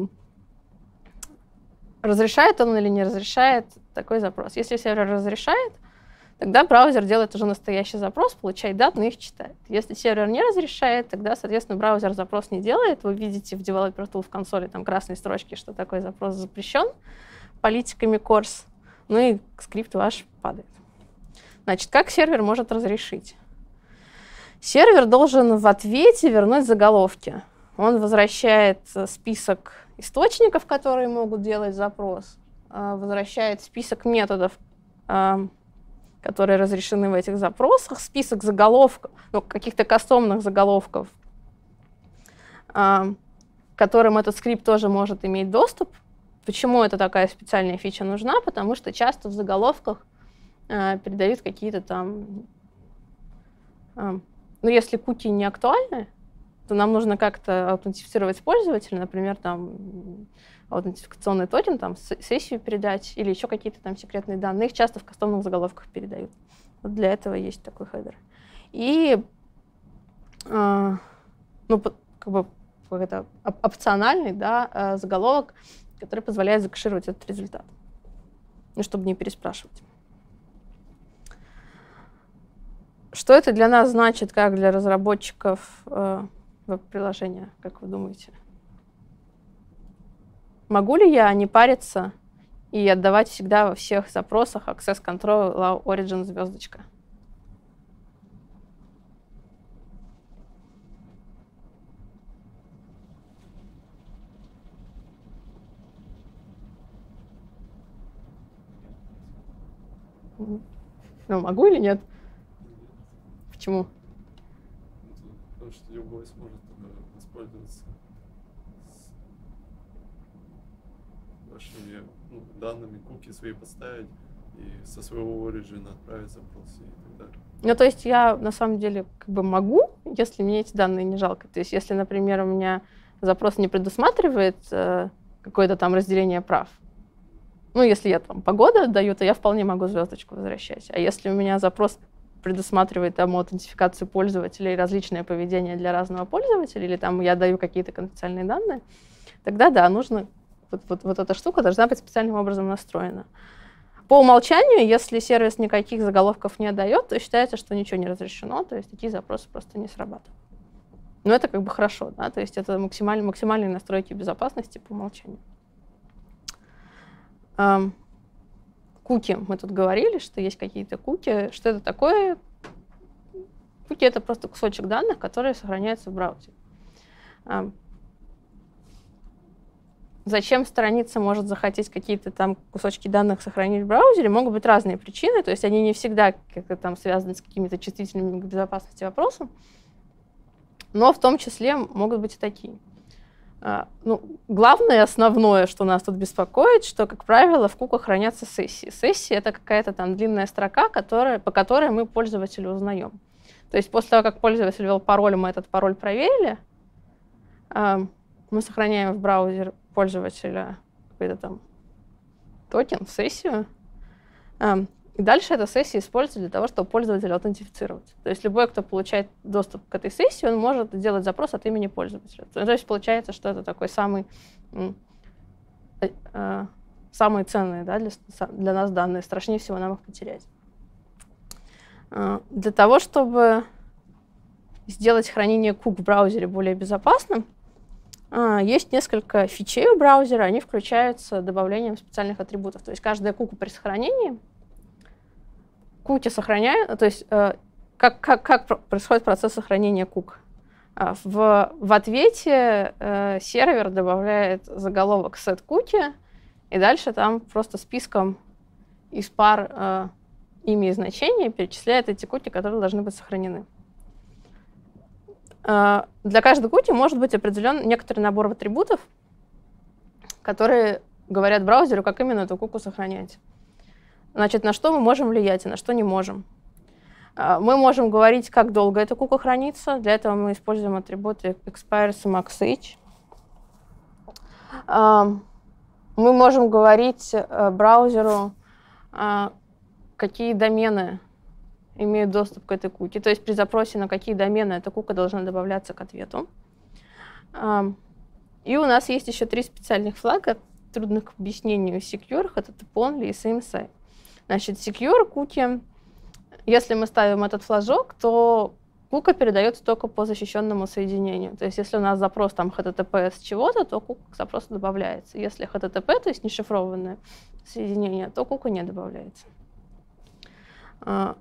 разрешает он или не разрешает такой запрос. Если сервер разрешает, тогда браузер делает уже настоящий запрос, получает данные и их читает. Если сервер не разрешает, тогда, соответственно, браузер запрос не делает. Вы видите в Developer Tool в консоли там красные строчки, что такой запрос запрещен политиками корс. Ну и скрипт ваш падает. Значит, как сервер может разрешить? Сервер должен в ответе вернуть заголовки. Он возвращает список источников, которые могут делать запрос, возвращает список методов, которые разрешены в этих запросах, список заголовков, ну, каких-то кастомных заголовков, к которым этот скрипт тоже может иметь доступ. Почему это такая специальная фича нужна? Потому что часто в заголовках передают какие-то там... Ну, если куки не актуальны, то нам нужно как-то аутентифицировать пользователя, например, там аутентификационный токен, там сессию передать или еще какие-то там секретные данные. Их часто в кастомных заголовках передают. Вот для этого есть такой хедер. И э, ну, как бы, как это, опциональный, да, заголовок, который позволяет закэшировать этот результат, ну, чтобы не переспрашивать. Что это для нас значит, как для разработчиков э, веб-приложения, как вы думаете? Могу ли я не париться и отдавать всегда во всех запросах Access Control Allow Origin звездочка? Ну, могу или нет? Почему? Потому что любой сможет воспользоваться вашими, ну, данными, куки свои поставить и со своего оригина отправить запрос и так далее. Ну, то есть я на самом деле как бы могу, если мне эти данные не жалко. То есть если, например, у меня запрос не предусматривает э, какое-то там разделение прав, ну, если я там погоду отдаю, то я вполне могу звездочку возвращать. А если у меня запрос предусматривает там аутентификацию пользователя и различное поведение для разного пользователя, или там я даю какие-то конфиденциальные данные, тогда да, нужно, вот, вот, вот эта штука должна быть специальным образом настроена. По умолчанию, если сервис никаких заголовков не отдает, то считается, что ничего не разрешено, то есть такие запросы просто не срабатывают. Но это как бы хорошо, да, то есть это максималь, максимальные настройки безопасности по умолчанию. Куки. Мы тут говорили, что есть какие-то куки. Что это такое? Куки — это просто кусочек данных, которые сохраняются в браузере. Зачем страница может захотеть какие-то там кусочки данных сохранить в браузере? Могут быть разные причины, то есть они не всегда как-то там связаны с какими-то чувствительными к безопасности вопросами, но в том числе могут быть и такие. Ну, главное, основное, что нас тут беспокоит, что, как правило, в куках хранятся сессии. Сессии — это какая-то там длинная строка, которая, по которой мы пользователя узнаем. То есть после того, как пользователь ввел пароль, мы этот пароль проверили, мы сохраняем в браузер пользователя какой-то там токен, сессию. И дальше эта сессия используется для того, чтобы пользователя аутентифицировать. То есть любой, кто получает доступ к этой сессии, он может делать запрос от имени пользователя. То есть получается, что это такой самый, самые ценные, да, для, для нас данные. Страшнее всего нам их потерять. Для того, чтобы сделать хранение кук в браузере более безопасным, есть несколько фичей у браузера. Они включаются добавлением специальных атрибутов. То есть каждая кука при сохранении куки сохраняют, то есть как, как, как происходит процесс сохранения кук. В, в ответе сервер добавляет заголовок set cookie, и дальше там просто списком из пар имя и значение перечисляет эти куки, которые должны быть сохранены. Для каждой куки может быть определен некоторый набор атрибутов, которые говорят браузеру, как именно эту куку сохранять. Значит, на что мы можем влиять и на что не можем. Мы можем говорить, как долго эта кука хранится. Для этого мы используем атрибуты expires и maxage. Мы можем говорить браузеру, какие домены имеют доступ к этой куке. То есть при запросе на какие домены эта кука должна добавляться к ответу. И у нас есть еще три специальных флага, трудных к объяснению, secure, эйч ти ти пи only и си эм эс ай. Значит, secure куки. Если мы ставим этот флажок, то кука передается только по защищенному соединению. То есть если у нас запрос там эйч ти ти пи эс чего-то, то кука к запросу добавляется. Если эйч ти ти пи, то есть нешифрованное соединение, то кука не добавляется. эйч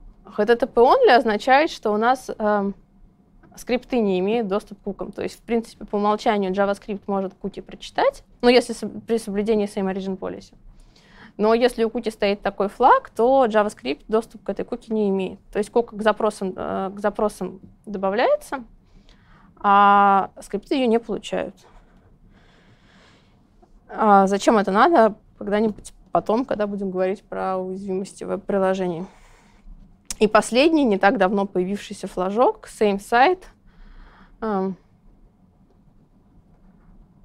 ти ти пи only означает, что у нас э, скрипты не имеют доступ к кукам. То есть, в принципе, по умолчанию JavaScript может куки прочитать, но ну, если при соблюдении same origin policy. Но если у куки стоит такой флаг, то JavaScript доступ к этой куке не имеет. То есть кука к запросам, э, к запросам добавляется, а скрипты ее не получают. А зачем это надо? Когда-нибудь потом, когда будем говорить про уязвимости веб-приложений. И последний, не так давно появившийся флажок, same site,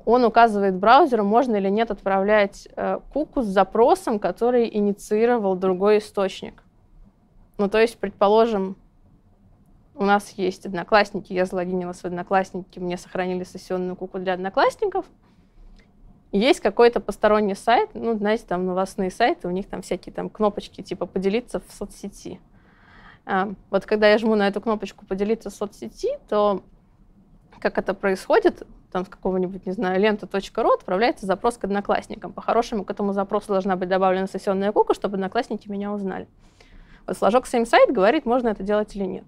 он указывает браузеру, можно или нет отправлять куку с запросом, который инициировал другой источник. Ну, то есть, предположим, у нас есть Одноклассники, я залогинилась в Одноклассники, мне сохранили сессионную куку для Одноклассников. Есть какой-то посторонний сайт, ну, знаете, там новостные сайты, у них там всякие там кнопочки, типа «поделиться в соцсети». Вот когда я жму на эту кнопочку «Поделиться в соцсети», то как это происходит, там с какого-нибудь, не знаю, лента точка ру отправляется запрос к Одноклассникам. По-хорошему, к этому запросу должна быть добавлена сессионная кука, чтобы Одноклассники меня узнали. Вот флажок same site говорит, можно это делать или нет.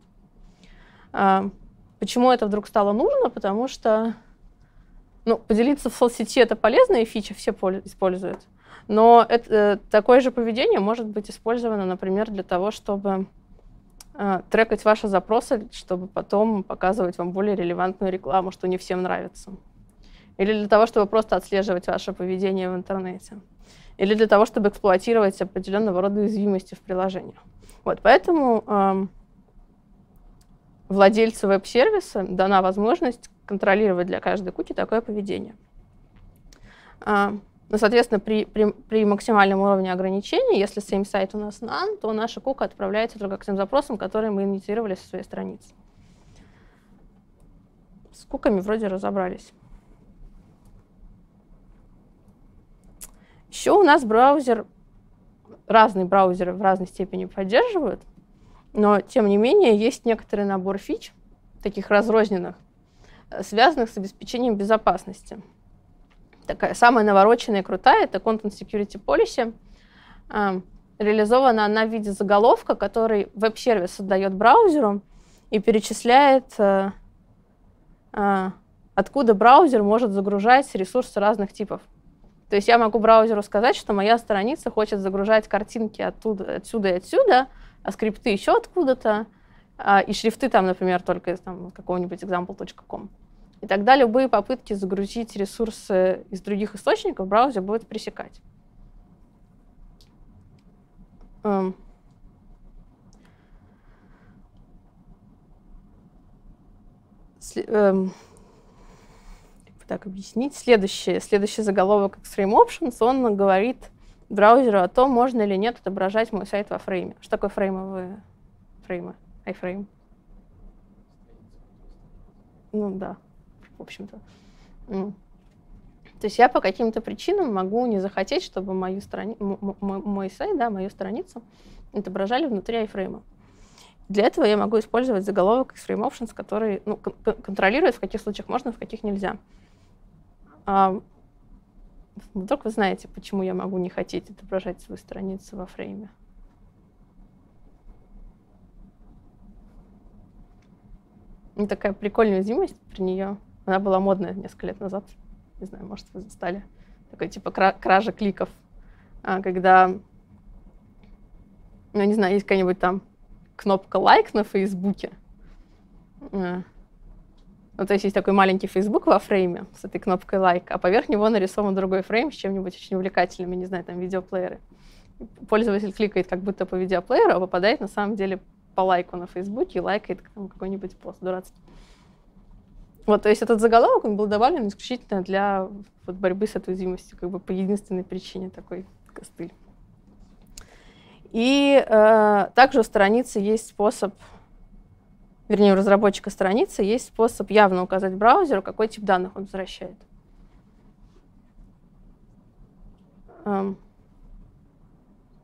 Почему это вдруг стало нужно? Потому что ну, поделиться в соцсети — это полезная фича, все используют. Но это, такое же поведение может быть использовано, например, для того, чтобы трекать ваши запросы, чтобы потом показывать вам более релевантную рекламу, что не всем нравится. Или для того, чтобы просто отслеживать ваше поведение в интернете. Или для того, чтобы эксплуатировать определенного рода уязвимости в приложениях. Вот, поэтому э, владельцу веб-сервиса дана возможность контролировать для каждой куки такое поведение. Э, ну, соответственно, при, при, при максимальном уровне ограничений, если same site у нас none, то наша кука отправляется только к тем запросам, которые мы инициировали со своей страницы. С куками вроде разобрались. Еще у нас браузер, разные браузеры в разной степени поддерживают, но, тем не менее, есть некоторый набор фич, таких разрозненных, связанных с обеспечением безопасности. Такая самая навороченная и крутая — это Content Security Policy. Э, реализована она в виде заголовка, который веб-сервис отдает браузеру и перечисляет, э, э, откуда браузер может загружать ресурсы разных типов. То есть я могу браузеру сказать, что моя страница хочет загружать картинки оттуда, отсюда и отсюда, а скрипты еще откуда-то, э, и шрифты, там, например, только из какого-нибудь example точка ком. И тогда любые попытки загрузить ресурсы из других источников браузер будет пресекать. так объяснить. Следующий, следующий заголовок Extreme Options, он говорит браузеру о том, можно или нет отображать мой сайт во фрейме. Что такое фреймовые фреймы? iFrame. Ну да, в общем-то. Mm. То есть я по каким-то причинам могу не захотеть, чтобы мою страни... мой сайт, да, мою страницу отображали внутри iFrame. Для этого я могу использовать заголовок Extreme Options, который ну, контролирует, в каких случаях можно, в каких нельзя. А вдруг вы знаете, почему я могу не хотеть отображать свою страницу во фрейме? Ну, такая прикольная уязвимость при нее. Она была модная несколько лет назад. Не знаю, может, вы застали. Такой типа кража кликов. А, когда, ну, не знаю, есть какая-нибудь там кнопка лайк на Фейсбуке. А. Ну, то есть есть такой маленький Фейсбук во фрейме с этой кнопкой лайк, а поверх него нарисован другой фрейм с чем-нибудь очень увлекательным, я не знаю, там видеоплееры. Пользователь кликает как будто по видеоплееру, а попадает на самом деле по лайку на Фейсбуке и лайкает какой-нибудь пост дурацкий. Вот, то есть этот заголовок, он был добавлен исключительно для вот, борьбы с этой уязвимостью, как бы по единственной причине, такой костыль. И э, также у страницы есть способ, вернее, у разработчика страницы есть способ явно указать браузеру, какой тип данных он возвращает. Эм.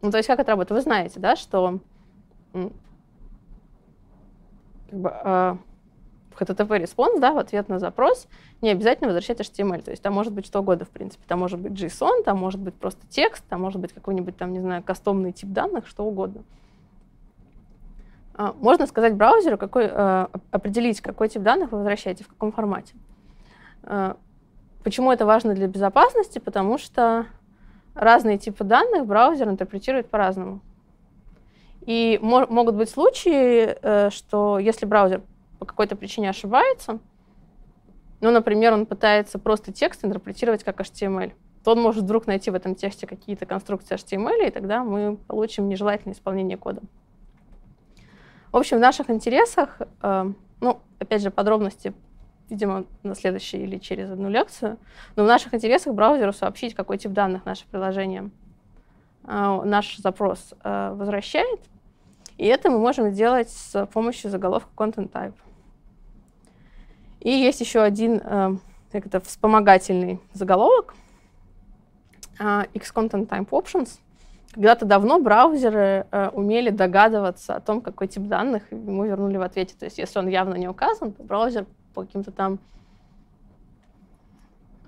Ну, то есть как это работает? Вы знаете, да, что как бы, э, эйч ти ти пи-респонс, да, в ответ на запрос не обязательно возвращать эйч ти эм эль. То есть там может быть что угодно, в принципе. Там может быть JSON, там может быть просто текст, там может быть какой-нибудь, там, не знаю, кастомный тип данных, что угодно. Можно сказать браузеру, какой, определить, какой тип данных вы возвращаете, в каком формате. Почему это важно для безопасности? Потому что разные типы данных браузер интерпретирует по-разному. И могут быть случаи, что если браузер по какой-то причине ошибается, ну, например, он пытается просто текст интерпретировать как эйч ти эм эль, то он может вдруг найти в этом тексте какие-то конструкции эйч ти эм эль, и тогда мы получим нежелательное исполнение кода. В общем, в наших интересах, э, ну, опять же, подробности, видимо, на следующей или через одну лекцию, но в наших интересах браузеру сообщить, какой тип данных наше приложение, э, наш запрос э, возвращает, и это мы можем сделать с помощью заголовка Content Type. И есть еще один э, как это, вспомогательный заголовок э, X-Content Type Options. Когда-то давно браузеры э, умели догадываться о том, какой тип данных ему вернули в ответе. То есть если он явно не указан, то браузер по каким-то там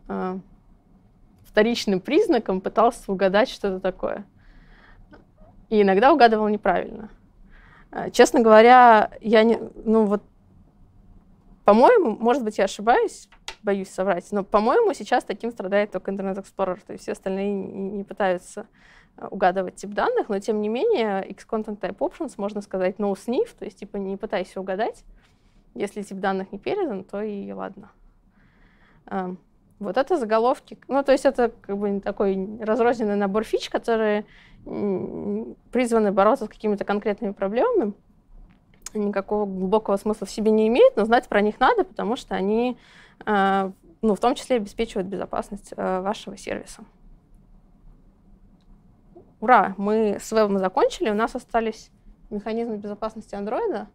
э, вторичным признакам пытался угадать, что это такое. И иногда угадывал неправильно. Честно говоря, я не, ну вот, по-моему, может быть, я ошибаюсь, боюсь соврать, но, по-моему, сейчас таким страдает только интернет-эксплорер, то есть все остальные не пытаются угадывать тип данных, но, тем не менее, X-Content Type Options можно сказать no sniff, то есть типа не пытайся угадать, если тип данных не передан, то и ладно. Вот это заголовки, ну то есть это как бы такой разрозненный набор фич, которые призваны бороться с какими-то конкретными проблемами, никакого глубокого смысла в себе не имеют, но знать про них надо, потому что они, ну, в том числе обеспечивают безопасность вашего сервиса. Ура, мы с вебом закончили, у нас остались механизмы безопасности Android,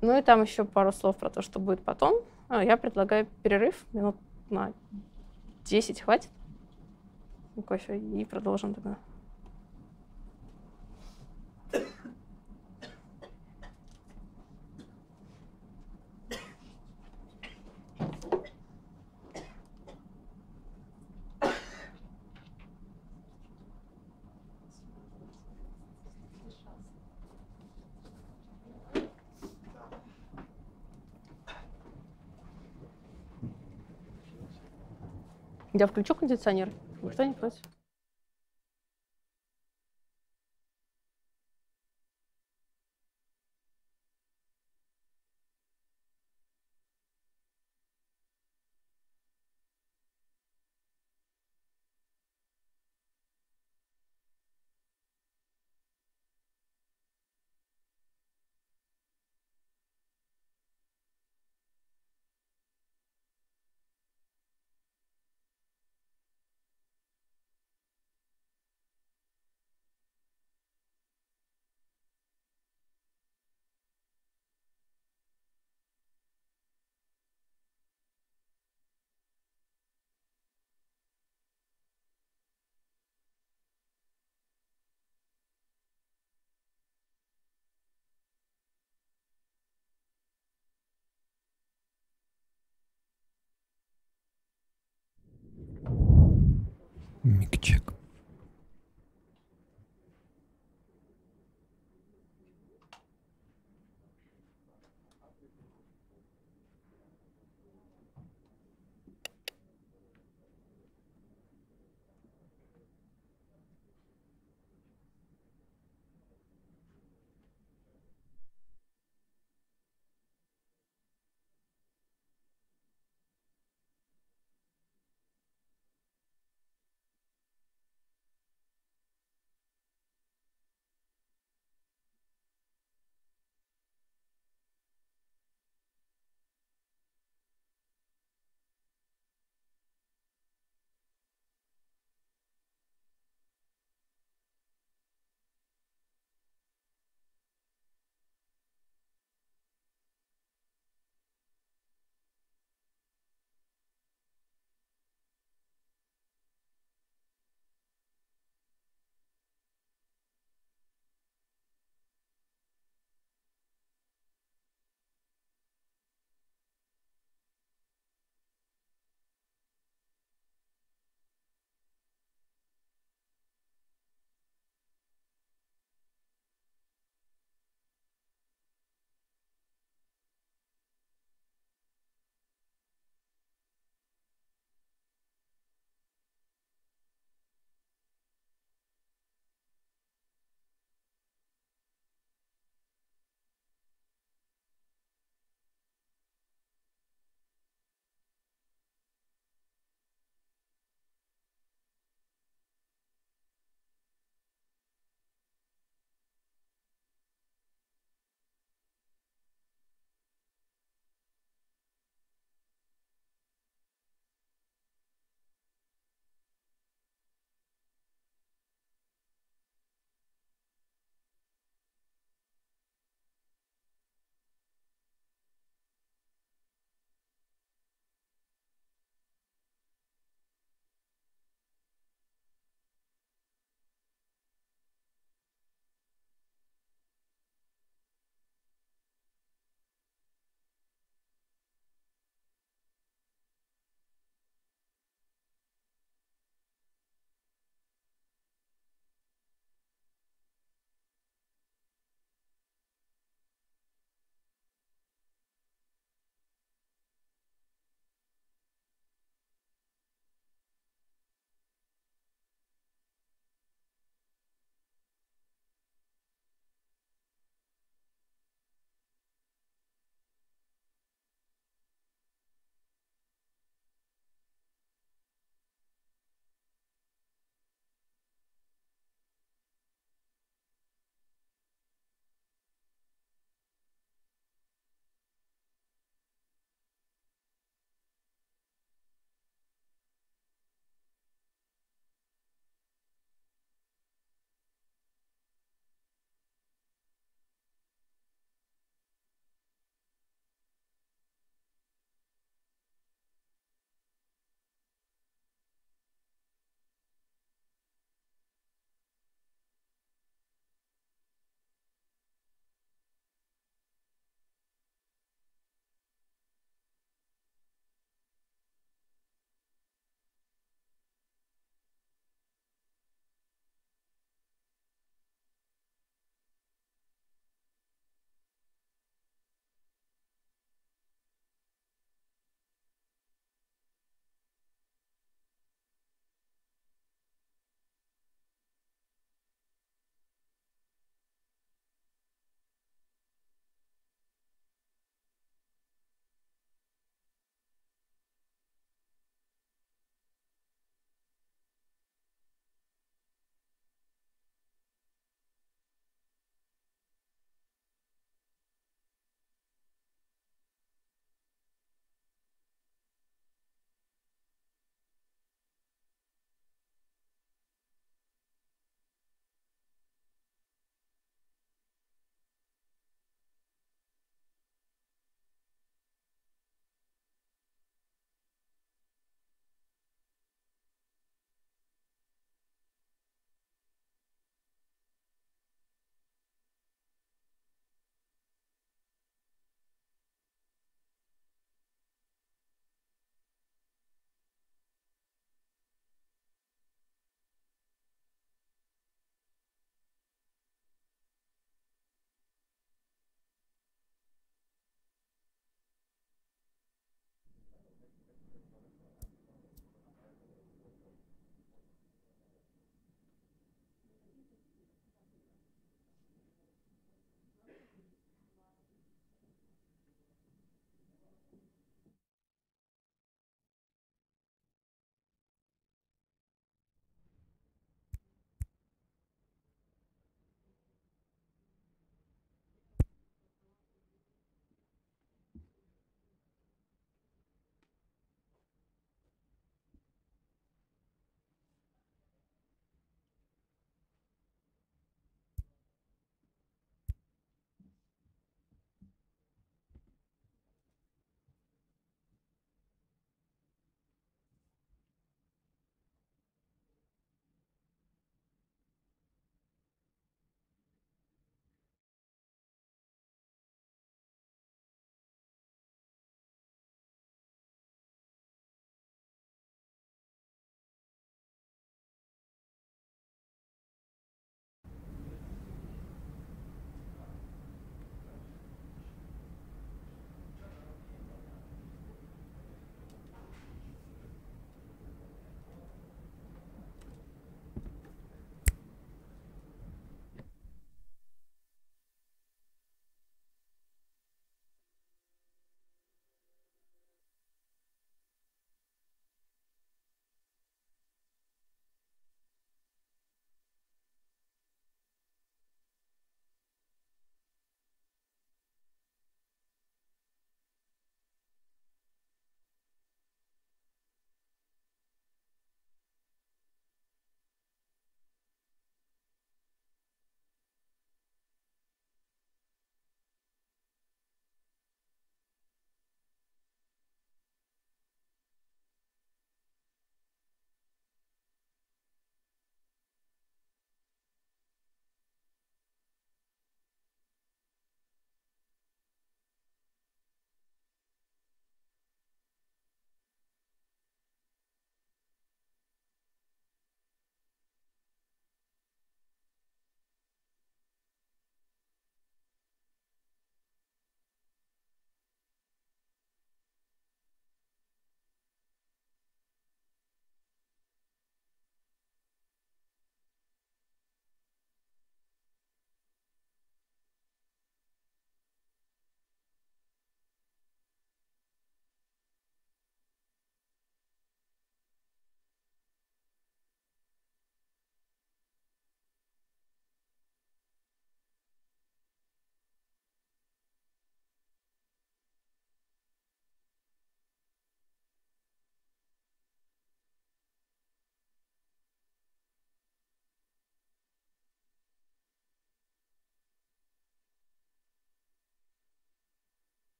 ну и там еще пару слов про то, что будет потом. Я предлагаю перерыв минут на десять, хватит, кофе, и продолжим тогда. Я включу кондиционер. Никто не против. Микчек.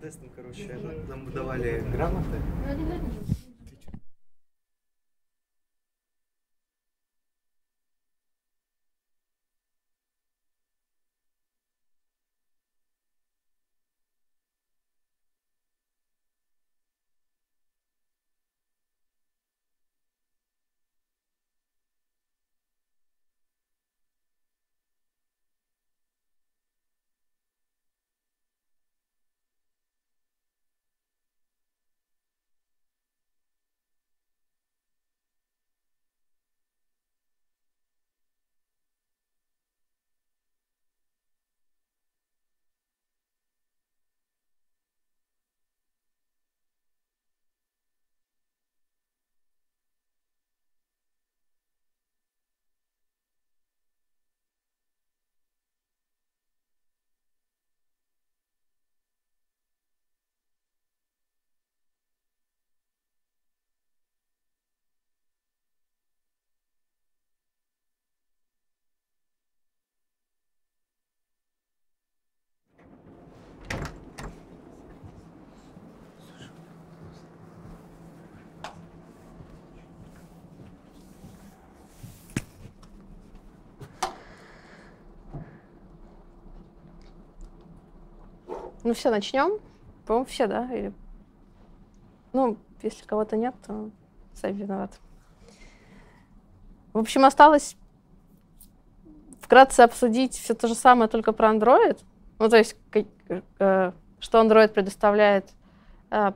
тестом, короче, нам давали грамоты. Ну все, начнем. По-моему, все, да? Или... Ну, если кого-то нет, то сами виноваты. В общем, осталось вкратце обсудить все то же самое, только про Android. Ну, то есть, что Android предоставляет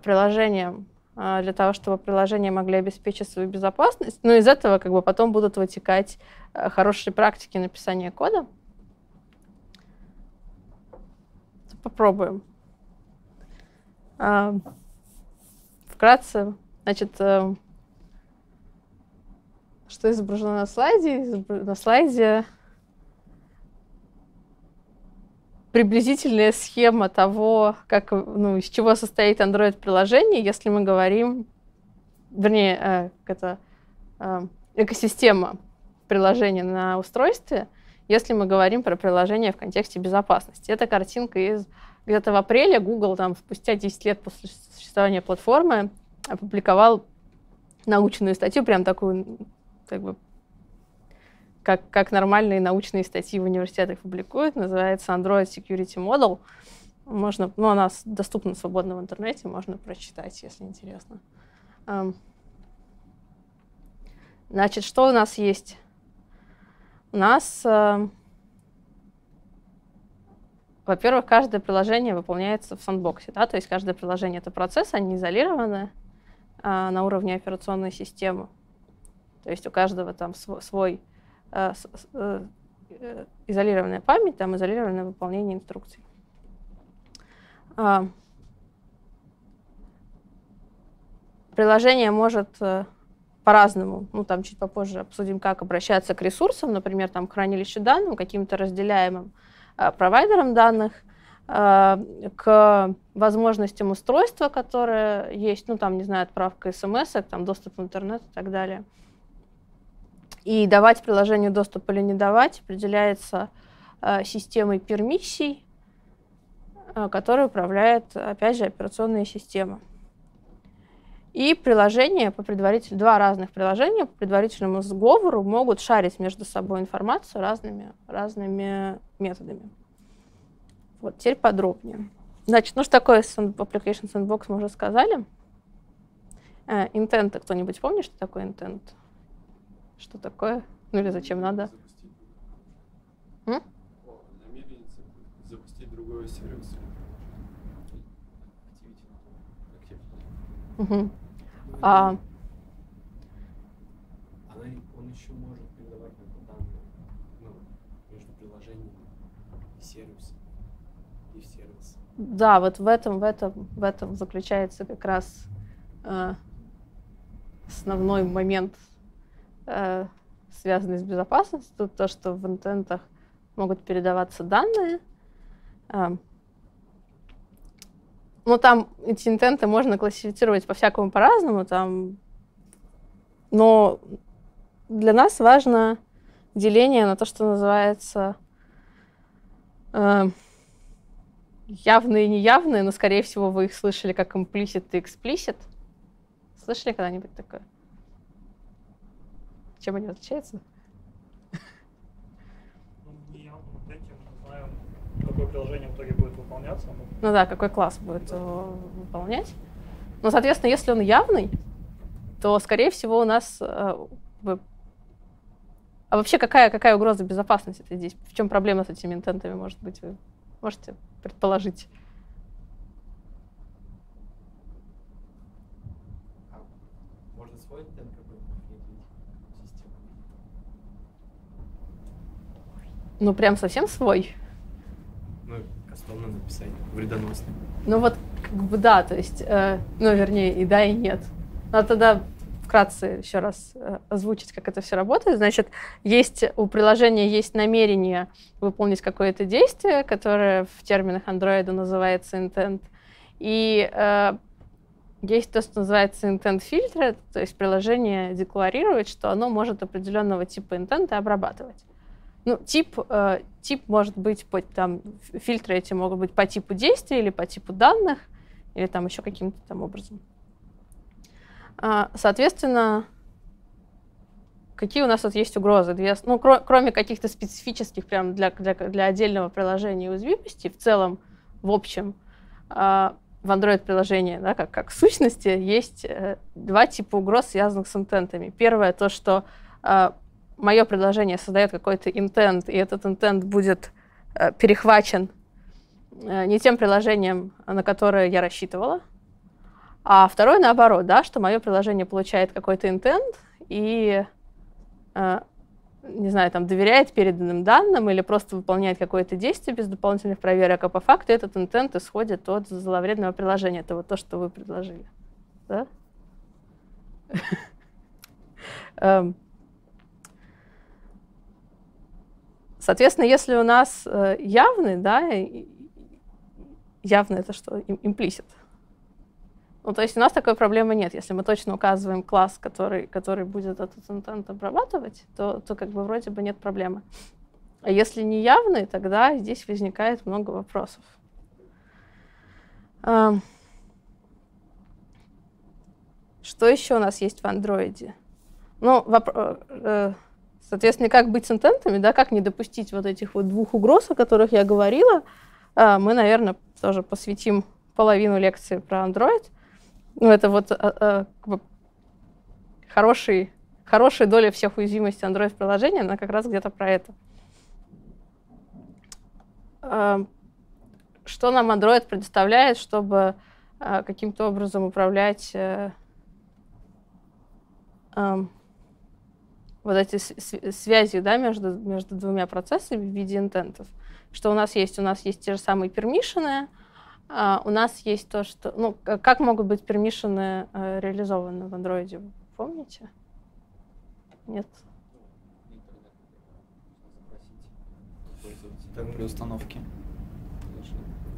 приложениям для того, чтобы приложения могли обеспечить свою безопасность. Но из этого как бы потом будут вытекать хорошие практики написания кода. Попробуем. Вкратце, значит, что изображено на слайде? На слайде приблизительная схема того, как, ну, из чего состоит Android-приложение, если мы говорим, вернее, это экосистема приложения на устройстве, если мы говорим про приложение в контексте безопасности. Это картинка из где-то в апреле. Google там спустя десять лет после существования платформы опубликовал научную статью, прям такую, как бы, как, как нормальные научные статьи в университетах публикуют. Называется Android Security Model. Можно, ну, она доступна свободно в интернете, можно прочитать, если интересно. Значит, что у нас есть? У нас, э, во-первых, каждое приложение выполняется в сэндбоксе, да, то есть каждое приложение — это процесс, они изолированы э, на уровне операционной системы. То есть у каждого там свой, свой э, э, э, изолированная память, там изолированное выполнение инструкций. Э, приложение может... Э, по-разному, ну там чуть попозже обсудим, как обращаться к ресурсам, например, там к хранилищу данных, каким-то разделяемым э, провайдерам данных, э, к возможностям устройства, которые есть, ну там, не знаю, отправка смс, там доступ в интернет и так далее. И давать приложению доступ или не давать определяется э, системой пермиссий, э, которая управляет, опять же, операционная система. И приложения по предварительному, два разных приложения по предварительному сговору могут шарить между собой информацию разными, разными методами. Вот, теперь подробнее. Значит, ну что такое Application Sandbox, мы уже сказали. Интент, uh, кто-нибудь помнит, что такое интент? Что такое? Ну или зачем надо? М? Намерение запустить другой сервис. Угу. А, он еще может передавать данные, ну, между приложением и сервисом, и в сервис. Да, вот в этом, в этом, в этом заключается как раз э, основной момент, э, связанный с безопасностью. Тут то, что в интентах могут передаваться данные. Э, Ну, там эти интенты можно классифицировать по-всякому по-разному, там, но для нас важно деление на то, что называется э, явные и неявные, но, скорее всего, вы их слышали как implicit и explicit. Слышали когда-нибудь такое? Чем они отличаются? Какое приложение в итоге будет выполняться. Ну да, какой класс будет выполнять. Но, соответственно, если он явный, то, скорее всего, у нас... А вообще, какая, какая угроза безопасности здесь? В чем проблема с этими интентами, может быть, вы можете предположить? Можно свой интент какой-то в систему? Ну, прям совсем свой. Основное написание, вредоносное. Ну вот, как бы да, то есть, э, ну вернее, и да, и нет. Надо тогда вкратце еще раз э, озвучить, как это все работает. Значит, есть, у приложения есть намерение выполнить какое-то действие, которое в терминах Android называется intent. И э, есть то, что называется intent-фильтр, то есть приложение декларирует, что оно может определенного типа интента обрабатывать. Ну, тип, э, тип может быть, по, там, фильтры эти могут быть по типу действий или по типу данных, или там еще каким-то там образом. А, соответственно, какие у нас вот есть угрозы? Две, ну, кро, кроме каких-то специфических прям для, для, для отдельного приложения уязвимости, в целом, в общем, э, в Android-приложении, да, как, как в сущности, есть э, два типа угроз, связанных с интентами. Первое, то, что... Э, мое приложение создает какой-то интент, и этот интент будет э, перехвачен э, не тем приложением, на которое я рассчитывала. А второе наоборот, да, что мое приложение получает какой-то интент и, э, не знаю, там, доверяет переданным данным или просто выполняет какое-то действие без дополнительных проверок, а по факту этот интент исходит от зловредного приложения. Это вот то, что вы предложили. Да? Соответственно, если у нас явный, да, явный — это что? Implicit. Ну, то есть у нас такой проблемы нет. Если мы точно указываем класс, который, который будет этот интент обрабатывать, то, то как бы вроде бы нет проблемы. А если не явный, тогда здесь возникает много вопросов. Что еще у нас есть в Android? Ну, вопрос... Соответственно, как быть с интентами, да, как не допустить вот этих вот двух угроз, о которых я говорила, мы, наверное, тоже посвятим половину лекции про Android. Ну, это вот как бы, хороший, хорошая доля всех уязвимостей Android-приложения, она как раз где-то про это. Что нам Android предоставляет, чтобы каким-то образом управлять... вот эти связи, да, между, между двумя процессами в виде интентов. Что у нас есть? У нас есть те же самые пермишины, у нас есть то, что... Ну, как могут быть пермишины реализованы в Android, вы помните? Нет? Как при установке. В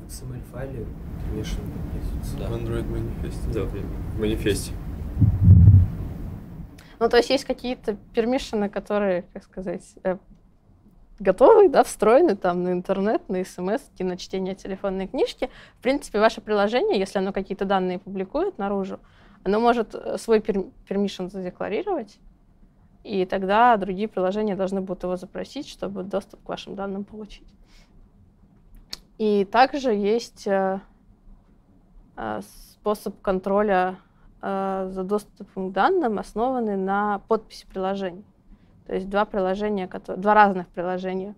икс эм эль-файле пермишины есть. Да. В Android-манифесте. Да, в манифесте. Ну, то есть есть какие-то пермишины, которые, как сказать, готовы, да, встроены там на интернет, на смс, на чтение телефонной книжки. В принципе, ваше приложение, если оно какие-то данные публикует наружу, оно может свой пермишн задекларировать, и тогда другие приложения должны будут его запросить, чтобы доступ к вашим данным получить. И также есть способ контроля за доступом к данным, основаны на подписи приложений. То есть два приложения, которые, два разных приложения,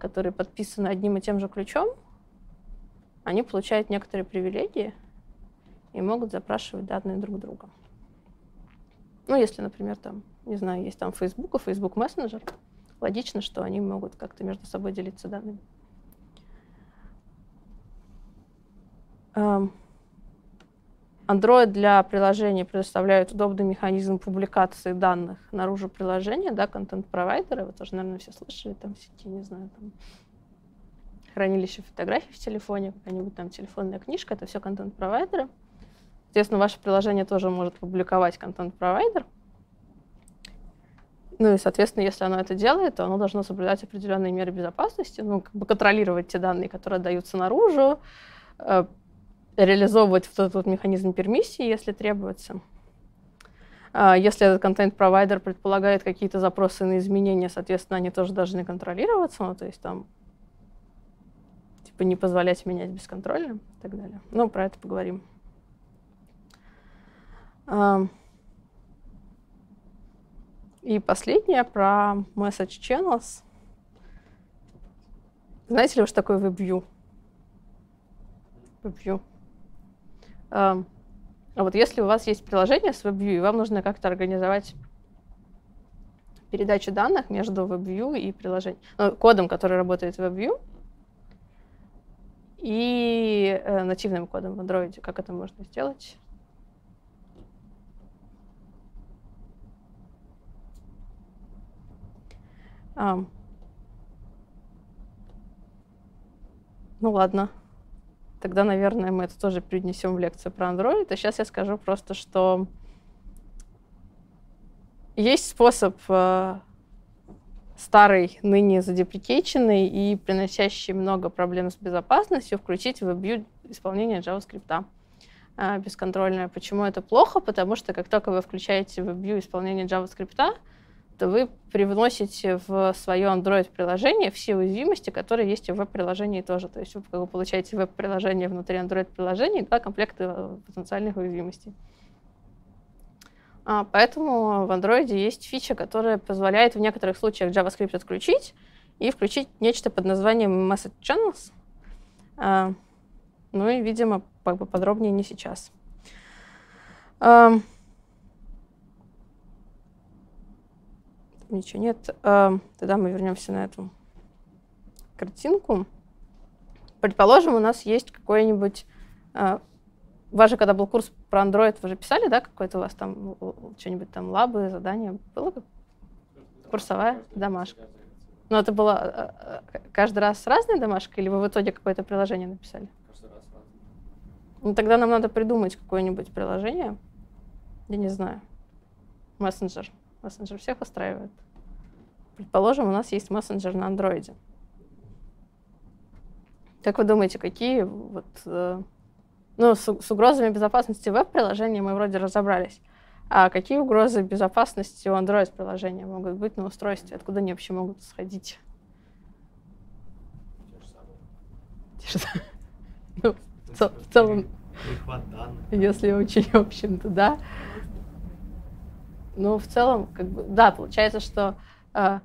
которые подписаны одним и тем же ключом, они получают некоторые привилегии и могут запрашивать данные друг друга. Ну, если, например, там, не знаю, есть там Facebook, Facebook Messenger, логично, что они могут как-то между собой делиться данными. Android для приложений предоставляет удобный механизм публикации данных наружу приложения, да, контент-провайдеры, вы тоже, наверное, все слышали, там всякие, не знаю, там, хранилище фотографий в телефоне, какая-нибудь там телефонная книжка, это все контент-провайдеры. Соответственно, ваше приложение тоже может публиковать контент-провайдер. Ну и, соответственно, если оно это делает, то оно должно соблюдать определенные меры безопасности, ну, как бы контролировать те данные, которые даются наружу, э, реализовывать этот вот механизм пермиссии, если требуется. Э, если этот контент-провайдер предполагает какие-то запросы на изменения, соответственно, они тоже должны контролироваться, ну, то есть там типа не позволять менять бесконтрольно и так далее. Ну, про это поговорим. Э, И последнее про message channels. Знаете ли вы, что такое WebView? WebView. А вот если у вас есть приложение с WebView, и вам нужно как-то организовать передачу данных между WebView и приложением, кодом, который работает в WebView, и нативным кодом в Android, как это можно сделать? А. Ну ладно, тогда, наверное, мы это тоже перенесем в лекцию про Android. А сейчас я скажу просто, что есть способ э, старый, ныне задепликейченный и приносящий много проблем с безопасностью, включить в WebView исполнение JavaScript э, бесконтрольное. Почему это плохо? Потому что как только вы включаете в WebView исполнение JavaScript, то вы привносите в свое Android-приложение все уязвимости, которые есть в веб-приложении тоже. То есть вы как бы получаете веб-приложение внутри Android-приложений, два комплекта потенциальных уязвимостей. А, поэтому в Android есть фича, которая позволяет в некоторых случаях JavaScript отключить и включить нечто под названием Message Channels. А, ну и, видимо, подробнее не сейчас. А, Ничего нет. Тогда мы вернемся на эту картинку. Предположим, у нас есть какой-нибудь... У вас же, когда был курс про Android, вы же писали, да, какой-то у вас там что-нибудь там, лабы, задание было? Курсовая домашка. Но это было каждый раз разная домашка, или вы в итоге какое-то приложение написали? Каждый раз разное. Ну, тогда нам надо придумать какое-нибудь приложение. Я не знаю. Мессенджер. Мессенджер всех устраивает. Предположим, у нас есть мессенджер на Android. Как вы думаете, какие вот... Э, ну, с, с угрозами безопасности веб-приложения мы вроде разобрались. А какие угрозы безопасности у Android-приложения могут быть на устройстве? Откуда они вообще могут сходить? Те же самые. Ну, в, цел, в целом, если очень в общем-то, да. Ну, в целом, как бы, да, получается, что э,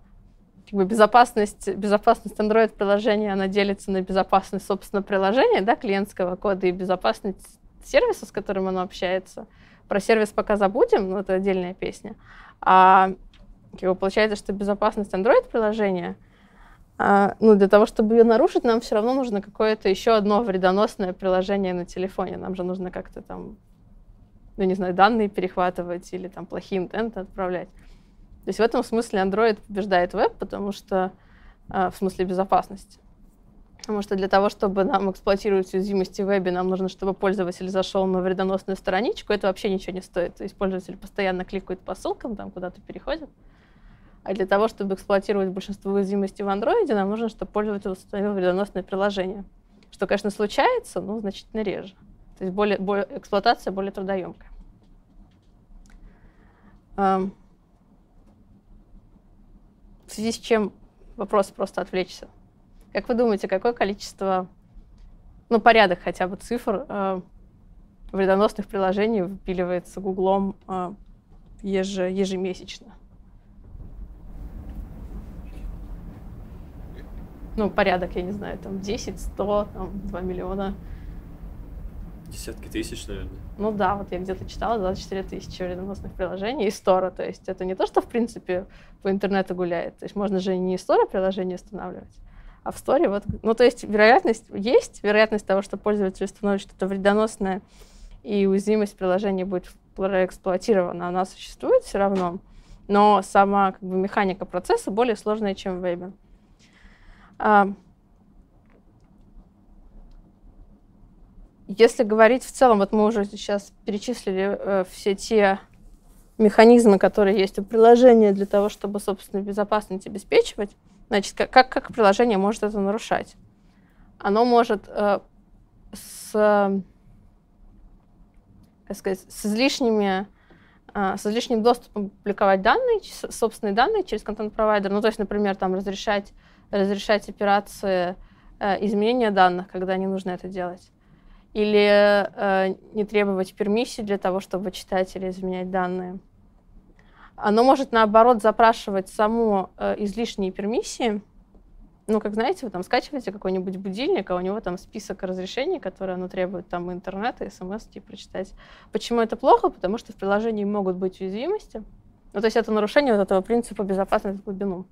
как бы безопасность, безопасность Android-приложения, она делится на безопасность, собственно, приложения, да, клиентского кода, и безопасность сервиса, с которым оно общается. Про сервис пока забудем, но это отдельная песня. А как бы, получается, что безопасность Android-приложения, э, ну, для того, чтобы ее нарушить, нам все равно нужно какое-то еще одно вредоносное приложение на телефоне. Нам же нужно как-то там... ну, не знаю, данные перехватывать или там плохие интенты отправлять. То есть в этом смысле Android побеждает веб, потому что, э, в смысле безопасности. Потому что для того, чтобы нам эксплуатировать уязвимости в вебе, нам нужно, чтобы пользователь зашел на вредоносную страничку, это вообще ничего не стоит. То есть пользователь постоянно кликает по ссылкам, там куда-то переходит. А для того, чтобы эксплуатировать большинство уязвимостей в Android, нам нужно, чтобы пользователь установил вредоносное приложение. Что, конечно, случается, но значительно реже. То есть более, более, эксплуатация более трудоемкая. В связи с чем вопрос просто отвлечься. Как вы думаете, какое количество, ну, порядок хотя бы цифр э, вредоносных приложений выпиливается Гуглом э, еж, ежемесячно? Ну, порядок, я не знаю, там десять, сто, там, два миллиона. Десятки тысяч, наверное. Ну да, вот я где-то читала двадцать четыре тысячи вредоносных приложений и стора. То есть это не то, что в принципе по интернету гуляет. То есть можно же не из стора приложения устанавливать, а в сторе вот... Ну то есть вероятность есть, вероятность того, что пользователь установит что-то вредоносное и уязвимость приложения будет проэксплуатирована, она существует все равно. Но сама как бы механика процесса более сложная, чем в вебе. Если говорить в целом, вот мы уже сейчас перечислили э, все те механизмы, которые есть у приложения для того, чтобы, собственно, безопасность обеспечивать, значит, как, как приложение может это нарушать? Оно может э, с, как сказать, с, излишними, э, с излишним доступом публиковать данные, собственные данные через контент-провайдер. Ну, то есть, например, там, разрешать, разрешать операции э, изменения данных, когда не нужно это делать. Или э, не требовать пермиссии для того, чтобы читать или изменять данные. Оно может, наоборот, запрашивать само э, излишние пермиссии. Ну, как знаете, вы там скачиваете какой-нибудь будильник, а у него там список разрешений, которые оно требует, там, интернета, смс-ки прочитать. Почему это плохо? Потому что в приложении могут быть уязвимости. Ну, то есть это нарушение вот этого принципа безопасности в глубину.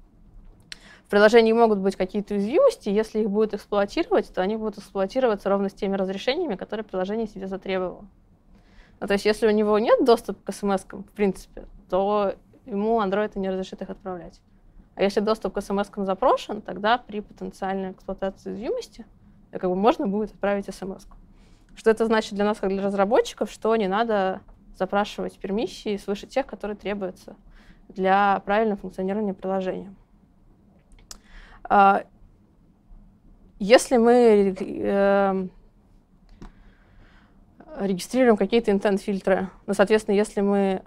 В приложении могут быть какие-то уязвимости, если их будут эксплуатировать, то они будут эксплуатироваться ровно с теми разрешениями, которые приложение себе затребовало. Ну, то есть если у него нет доступа к смс-кам, в принципе, то ему Android не разрешит их отправлять. А если доступ к смс-кам запрошен, тогда при потенциальной эксплуатации уязвимости как бы можно будет отправить смс-ку. Что это значит для нас, как для разработчиков, что не надо запрашивать пермиссии свыше тех, которые требуются для правильного функционирования приложения. Если мы регистрируем какие-то интент-фильтры, ну, соответственно, если мы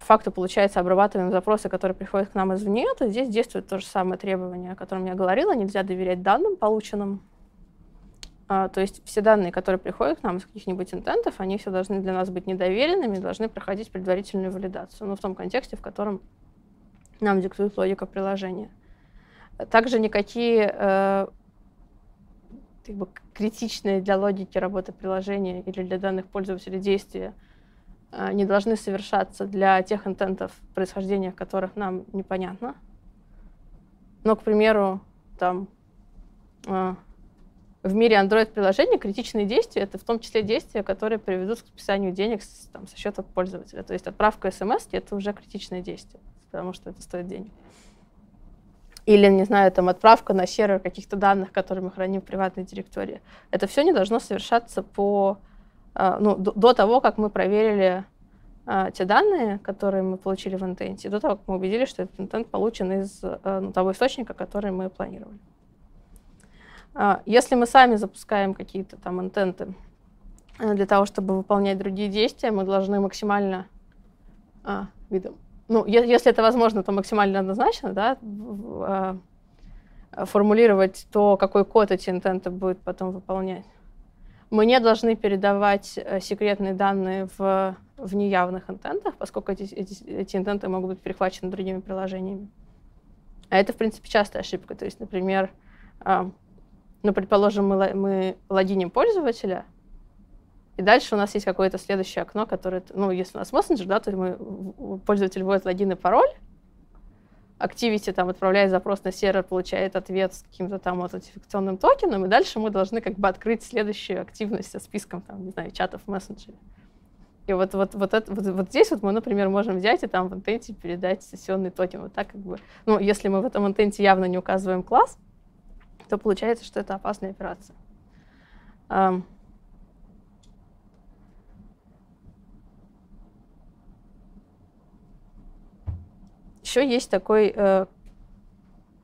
по факту, получается, обрабатываем запросы, которые приходят к нам извне, то здесь действует то же самое требование, о котором я говорила. Нельзя доверять данным, полученным. То есть все данные, которые приходят к нам из каких-нибудь интентов, они все должны для нас быть недоверенными, должны проходить предварительную валидацию, ну, в том контексте, в котором нам диктует логика приложения. Также никакие э, как бы критичные для логики работы приложения или для данных пользователей действия э, не должны совершаться для тех интентов, происхождения которых нам непонятно. Но, к примеру, там, э, в мире Android-приложений критичные действия — это в том числе действия, которые приведут к списанию денег с, там, со счета пользователя. То есть отправка смс — это уже критичное действие, потому что это стоит денег. Или, не знаю, там, отправка на сервер каких-то данных, которые мы храним в приватной директории. Это все не должно совершаться по, ну, до того, как мы проверили те данные, которые мы получили в интенте, до того, как мы убедились, что этот интент получен из, ну, того источника, который мы планировали. Если мы сами запускаем какие-то там интенты для того, чтобы выполнять другие действия, мы должны максимально а, видом. Ну, если это возможно, то максимально однозначно, да, формулировать то, какой код эти интенты будут потом выполнять. Мы не должны передавать секретные данные в, в неявных интентах, поскольку эти, эти, эти интенты могут быть перехвачены другими приложениями. А это, в принципе, частая ошибка. То есть, например, ну, предположим, мы, мы логиним пользователя, и дальше у нас есть какое-то следующее окно, которое, ну, если у нас мессенджер, да, то мы, пользователь вводит логин и пароль, Activity там отправляет запрос на сервер, получает ответ с каким-то там аутентификационным токеном, и дальше мы должны как бы открыть следующую активность со списком, там, не знаю, чатов в мессенджере. И вот, вот, вот, это, вот, вот здесь вот мы, например, можем взять и там в интенте передать сессионный токен. Вот так как бы, ну, если мы в этом интенте явно не указываем класс, то получается, что это опасная операция. Еще есть такой э,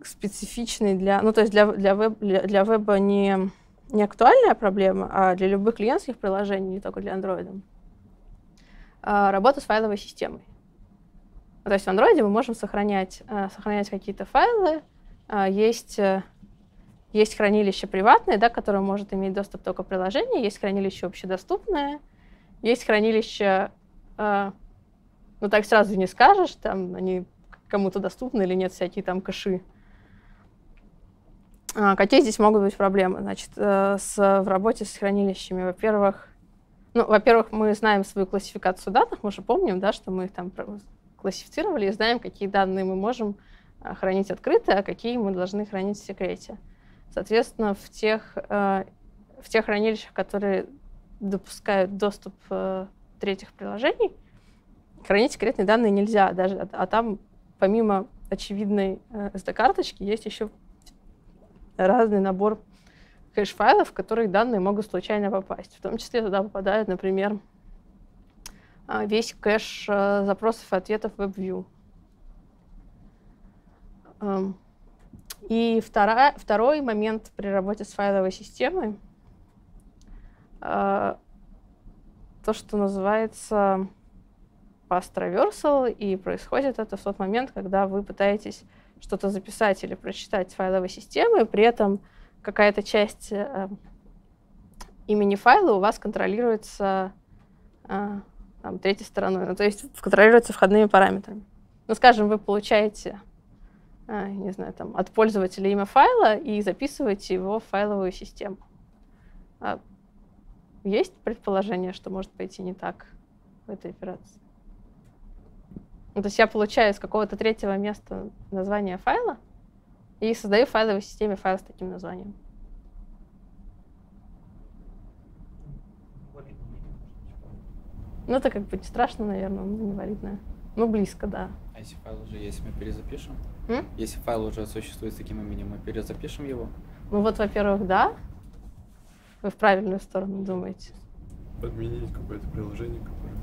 специфичный для, ну, то есть для, для, веб, для, для веба не, не актуальная проблема, а для любых клиентских приложений, не только для Android, э, работа с файловой системой. Ну, то есть в Android мы можем сохранять, э, сохранять какие-то файлы, э, есть, э, есть хранилище приватное, да, к которому может иметь доступ только приложение, есть хранилище общедоступное, есть хранилище, э, ну так сразу не скажешь, там они кому-то доступны или нет, всякие там кэши. А, какие здесь могут быть проблемы, значит, с, в работе с хранилищами? Во-первых, ну, во-первых, мы знаем свою классификацию данных, мы же помним, да, что мы их там классифицировали и знаем, какие данные мы можем хранить открыто, а какие мы должны хранить в секрете. Соответственно, в тех, в тех хранилищах, которые допускают доступ третьих приложений, хранить секретные данные нельзя, даже, а, а там помимо очевидной эс ди-карточки есть еще разный набор кэш-файлов, в которые данные могут случайно попасть. В том числе туда попадают, например, весь кэш запросов и ответов WebView. И вторая, второй момент при работе с файловой системой, то, что называется path traversal, и происходит это в тот момент, когда вы пытаетесь что-то записать или прочитать с файловой системы, при этом какая-то часть имени файла у вас контролируется там, третьей стороной, ну, то есть контролируется входными параметрами. Ну, скажем, вы получаете, не знаю, там, от пользователя имя файла и записываете его в файловую систему. Есть предположение, что может пойти не так в этой операции? То есть я получаю с какого-то третьего места название файла и создаю в файловой системе файл с таким названием. Ну, это как бы не страшно, наверное, но невалидное. Ну, близко, да. А если файл уже есть, мы перезапишем? М? Если файл уже существует с таким именем, мы перезапишем его? Ну, вот, во-первых, да. Вы в правильную сторону думаете. Подменить какое-то приложение, которое...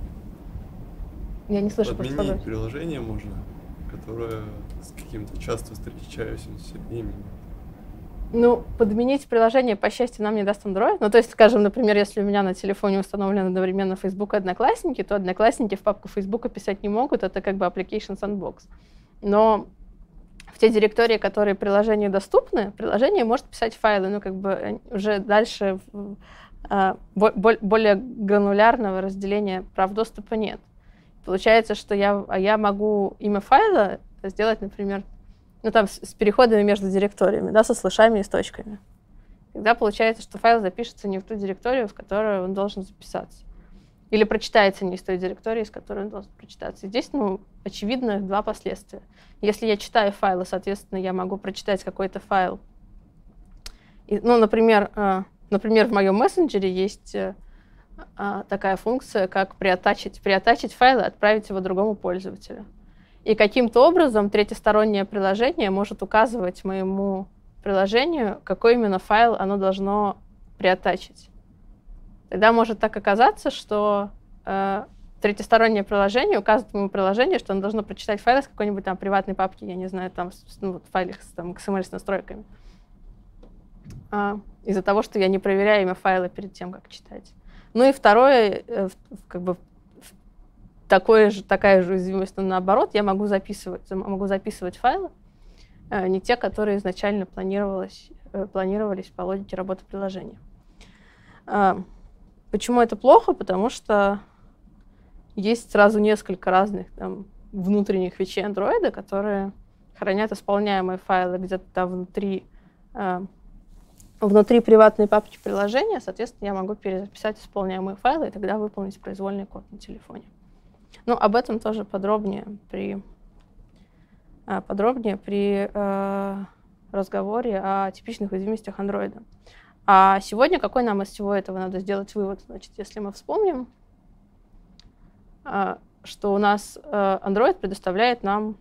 Я не слышу, подменить просто... Подменить приложение можно, которое с каким-то часто встречающимся именем. Ну, подменить приложение, по счастью, нам не даст Android. Ну, то есть, скажем, например, если у меня на телефоне установлены одновременно Facebook и Одноклассники, то Одноклассники в папку Facebook писать не могут. Это как бы Application Sandbox. Но в те директории, которые приложению доступны, приложение может писать файлы. Ну, как бы уже дальше более гранулярного разделения прав доступа нет. Получается, что я, я могу имя файла сделать, например, ну, там, с, с переходами между директориями, да, со слэшами и с точками. Тогда получается, что файл запишется не в ту директорию, в которую он должен записаться. Или прочитается не из той директории, из которой он должен прочитаться. И здесь, ну, очевидно, два последствия. Если я читаю файлы, соответственно, я могу прочитать какой-то файл. И, ну, например, э, например, в моем мессенджере есть э, э, такая функция, как приатачить, приатачить файл и отправить его другому пользователю. И каким-то образом третьестороннее приложение может указывать моему приложению, какой именно файл оно должно приаттачить. Тогда может так оказаться, что э, третьестороннее приложение указывает моему приложению, что оно должно прочитать файл из какой-нибудь там приватной папки, я не знаю, там, ну, файлик с там, икс эм эль с настройками. А, из-за того, что я не проверяю имя файла перед тем, как читать. Ну и второе, э, как бы, Такое же, такая же уязвимость, но наоборот, я могу записывать, могу записывать файлы, э, не те, которые изначально планировалось, э, планировались по логике работы приложения. Э, почему это плохо? Потому что есть сразу несколько разных там, внутренних вещей Android, которые хранят исполняемые файлы где-то там внутри, э, внутри приватной папки приложения. Соответственно, я могу перезаписать исполняемые файлы и тогда выполнить произвольный код на телефоне. Ну, об этом тоже подробнее при, подробнее при э, разговоре о типичных уязвимостях Android. А сегодня какой нам из всего этого надо сделать вывод? Значит, если мы вспомним, э, что у нас э, Android предоставляет нам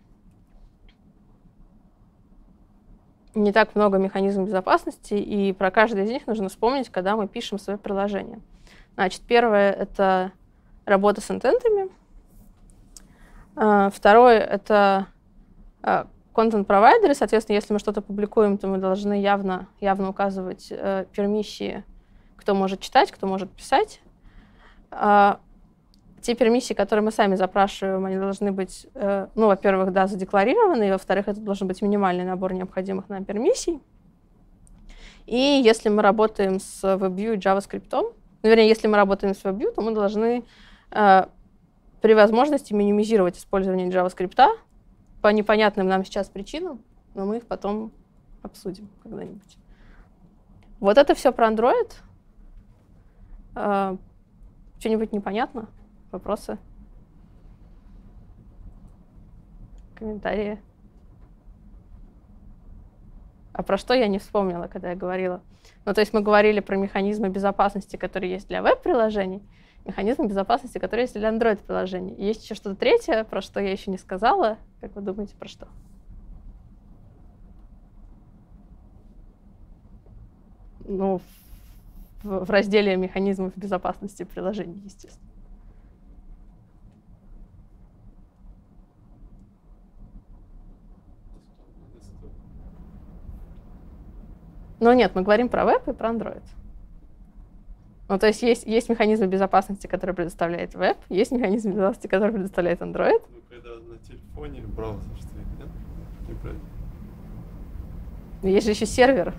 не так много механизмов безопасности, и про каждый из них нужно вспомнить, когда мы пишем свое приложение. Значит, первое — это работа с интентами. Uh, второе — это контент-провайдеры. Uh, Соответственно, если мы что-то публикуем, то мы должны явно, явно указывать пермиссии, uh, кто может читать, кто может писать. Uh, те пермиссии, которые мы сами запрашиваем, они должны быть, uh, ну, во-первых, да, задекларированы, и, во-вторых, это должен быть минимальный набор необходимых нам пермиссий. И если мы работаем с WebView и JavaScript, ну, вернее, если мы работаем с WebView, то мы должны... Uh, при возможности минимизировать использование JavaScript по непонятным нам сейчас причинам, но мы их потом обсудим когда-нибудь. Вот это все про Android. А, что-нибудь непонятно? Вопросы? Комментарии? А про что я не вспомнила, когда я говорила? Ну, то есть мы говорили про механизмы безопасности, которые есть для веб-приложений, механизмы безопасности, которые есть для Android-приложений. Есть еще что-то третье, про что я еще не сказала. Как вы думаете, про что? Ну, в, в разделе механизмов безопасности приложений, естественно. Но нет, мы говорим про веб и про Android. Ну, то есть, есть есть механизмы безопасности, которые предоставляет веб, есть механизмы безопасности, которые предоставляет Android. Ну, когда на телефоне браузер стоит, нет? Неправильно. Есть же еще сервер,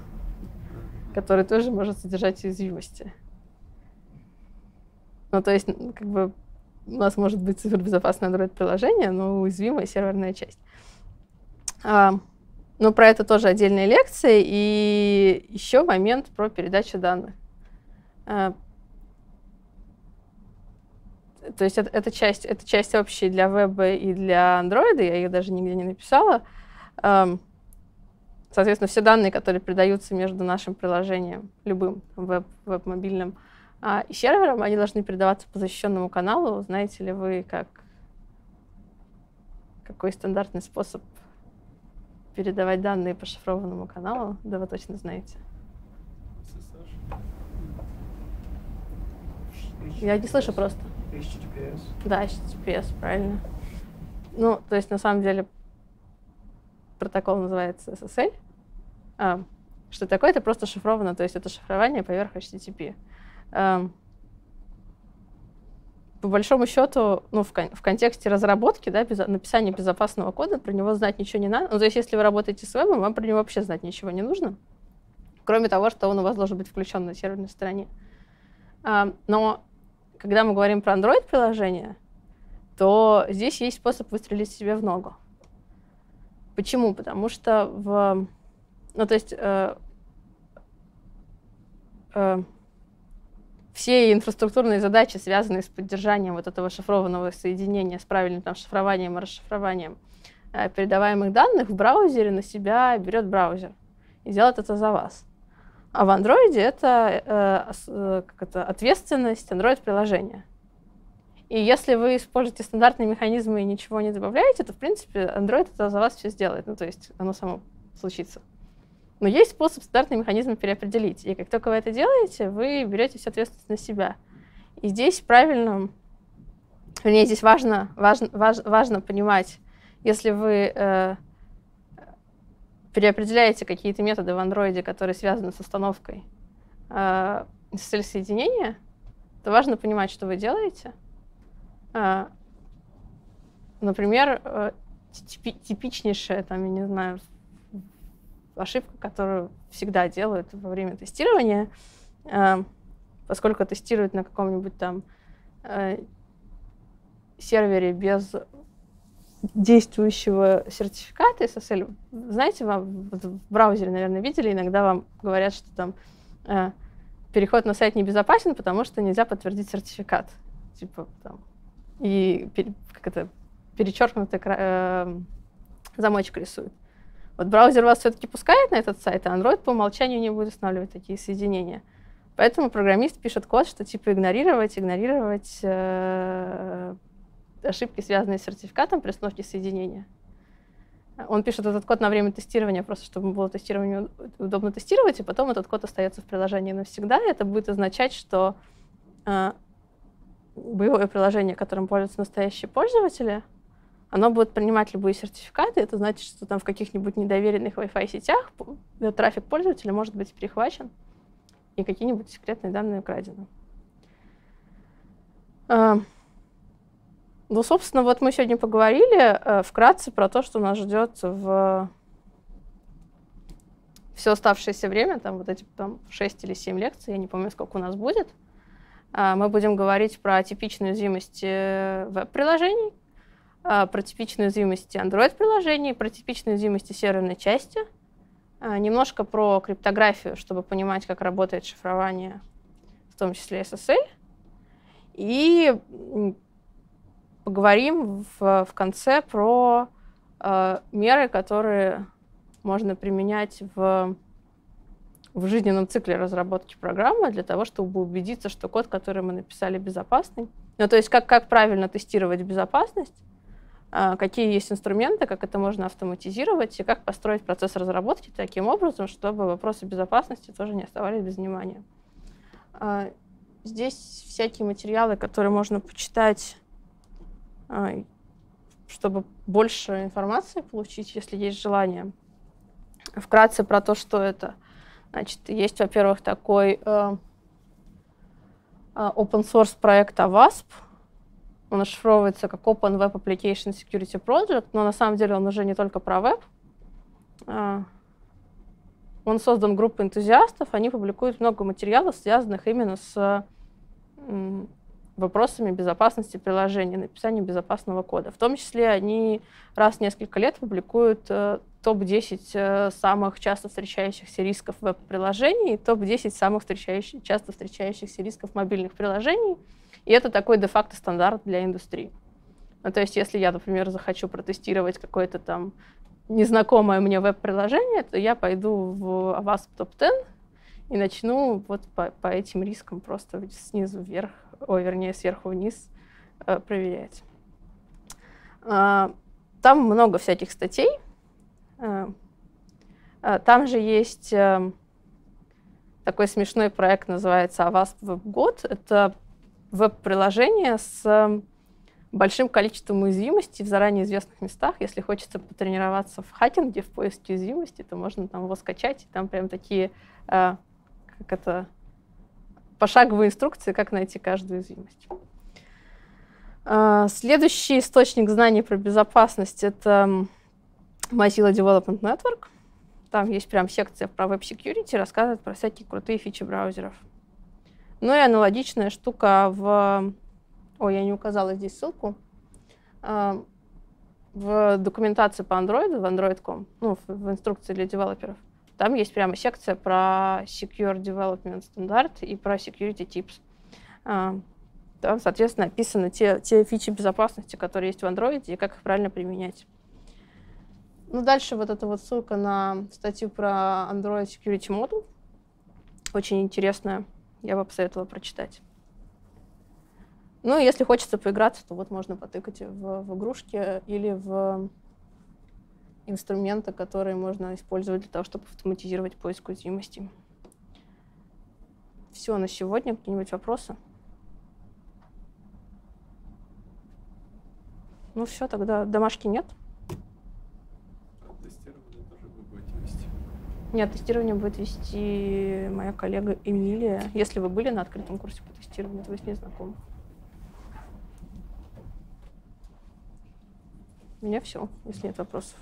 который тоже может содержать уязвимости. Ну, то есть, как бы, у нас может быть супербезопасное Android-приложение, но уязвимая серверная часть. А, но про это тоже отдельные лекции. И еще момент про передачу данных. А, то есть это, это, часть, это часть общая для веба и для Android, я ее даже нигде не написала. А, соответственно, все данные, которые передаются между нашим приложением, любым веб, веб-мобильным, а, и сервером, они должны передаваться по защищенному каналу. Знаете ли вы, как, какой стандартный способ передавать данные по шифрованному каналу? Да вы точно знаете. Я не слышу просто. эйч ти ти пи эс. Да, эйч ти ти пи эс, правильно. Ну, то есть, на самом деле, протокол называется эс эс эл. А, что такое? Это просто шифровано, то есть это шифрование поверх эйч ти ти пи. А, по большому счету, ну, в, кон в контексте разработки, да, без написания безопасного кода, про него знать ничего не надо. Ну, то есть если вы работаете с вебом, вам про него вообще знать ничего не нужно, кроме того, что он у вас должен быть включен на серверной стороне. А, но когда мы говорим про Android-приложение, то здесь есть способ выстрелить себе в ногу. Почему? Потому что в, ну, то есть, э, э, все инфраструктурные задачи, связанные с поддержанием вот этого шифрованного соединения, с правильным там шифрованием и расшифрованием э, передаваемых данных, в браузере на себя берет браузер и делает это за вас. А в Android это, э, как это ответственность Android-приложения. И если вы используете стандартные механизмы и ничего не добавляете, то, в принципе, Android это за вас все сделает. Ну, то есть оно само случится. Но есть способ стандартные механизмы переопределить. И как только вы это делаете, вы берете всю ответственность на себя. И здесь правильно, вернее, здесь важно, важно, важ, важно понимать, если вы э, переопределяете какие-то методы в Android, которые связаны с установкой э, эс эс эл-соединения, то важно понимать, что вы делаете. Например, типичнейшая, там, я не знаю, ошибка, которую всегда делают во время тестирования, поскольку тестируют на каком-нибудь там сервере без действующего сертификата эс эс эл. Знаете, вам в браузере, наверное, видели, иногда вам говорят, что там переход на сайт небезопасен, потому что нельзя подтвердить сертификат. Типа там. И как это, перечеркнутый э, замочек рисует. Вот браузер вас все-таки пускает на этот сайт, а Android по умолчанию не будет устанавливать такие соединения. Поэтому программист пишет код, что типа игнорировать, игнорировать э, ошибки, связанные с сертификатом при установке соединения. Он пишет этот код на время тестирования, просто чтобы было тестирование удобно тестировать, и потом этот код остается в приложении навсегда. И это будет означать, что э, боевое приложение, которым пользуются настоящие пользователи, оно будет принимать любые сертификаты. Это значит, что там в каких-нибудь недоверенных Wi-Fi сетях трафик пользователя может быть перехвачен и какие-нибудь секретные данные украдены. Ну, собственно, вот мы сегодня поговорили вкратце про то, что нас ждет в все оставшееся время, там вот эти там, шесть или семь лекций, я не помню, сколько у нас будет. Мы будем говорить про типичные уязвимости веб-приложений, про типичные уязвимости Android-приложений, про типичные уязвимости серверной части, немножко про криптографию, чтобы понимать, как работает шифрование, в том числе эс эс эл. И поговорим в, в конце про э, меры, которые можно применять в... в жизненном цикле разработки программы для того, чтобы убедиться, что код, который мы написали, безопасный. Ну, то есть как, как правильно тестировать безопасность, какие есть инструменты, как это можно автоматизировать, и как построить процесс разработки таким образом, чтобы вопросы безопасности тоже не оставались без внимания. Здесь всякие материалы, которые можно почитать, чтобы больше информации получить, если есть желание. Вкратце про то, что это. Значит, есть, во-первых, такой э, open-source проект OWASP. Он расшифровывается как Open Web Application Security Project, но на самом деле он уже не только про веб. Э, он создан группой энтузиастов, они публикуют много материалов, связанных именно с э, вопросами безопасности приложений, написания безопасного кода. В том числе они раз в несколько лет публикуют э, топ десять э, самых часто встречающихся рисков веб-приложений и топ десять самых встречающих, часто встречающихся рисков мобильных приложений. И это такой де-факто стандарт для индустрии. Ну, то есть если я, например, захочу протестировать какое-то там незнакомое мне веб-приложение, то я пойду в OWASP топ десять и начну вот по, по этим рискам просто снизу вверх, ой, вернее, сверху вниз э, проверять. Э, там много всяких статей. Э, э, там же есть э, такой смешной проект, называется OWASP WebGoat. Это веб-приложение с большим количеством уязвимостей в заранее известных местах. Если хочется потренироваться в хакинге, в поиске уязвимости, то можно там его скачать. И там прям такие, э, как это... пошаговые инструкции, как найти каждую уязвимость. Следующий источник знаний про безопасность — это Mozilla Development Network. Там есть прям секция про веб-секьюрити, рассказывает про всякие крутые фичи браузеров. Ну и аналогичная штука в... Ой, я не указала здесь ссылку. В документации по Android, в Android точка ком, ну, в инструкции для девелоперов. Там есть прямо секция про Secure Development Standard и про Security Tips. Там, соответственно, описаны те, те фичи безопасности, которые есть в Android, и как их правильно применять. Ну, дальше вот эта вот ссылка на статью про Android Security Model. Очень интересная. Я бы посоветовала прочитать. Ну, если хочется поиграться, то вот можно потыкать в, в игрушки или в... инструменты, которые можно использовать для того, чтобы автоматизировать поиск уязвимостей. Все на сегодня. Какие-нибудь вопросы? Ну все, тогда домашки нет? Тестирование тоже вы будете вести? Нет, тестирование будет вести моя коллега Эмилия. Если вы были на открытом курсе по тестированию, то вы с ней знакомы. У меня все, если нет вопросов.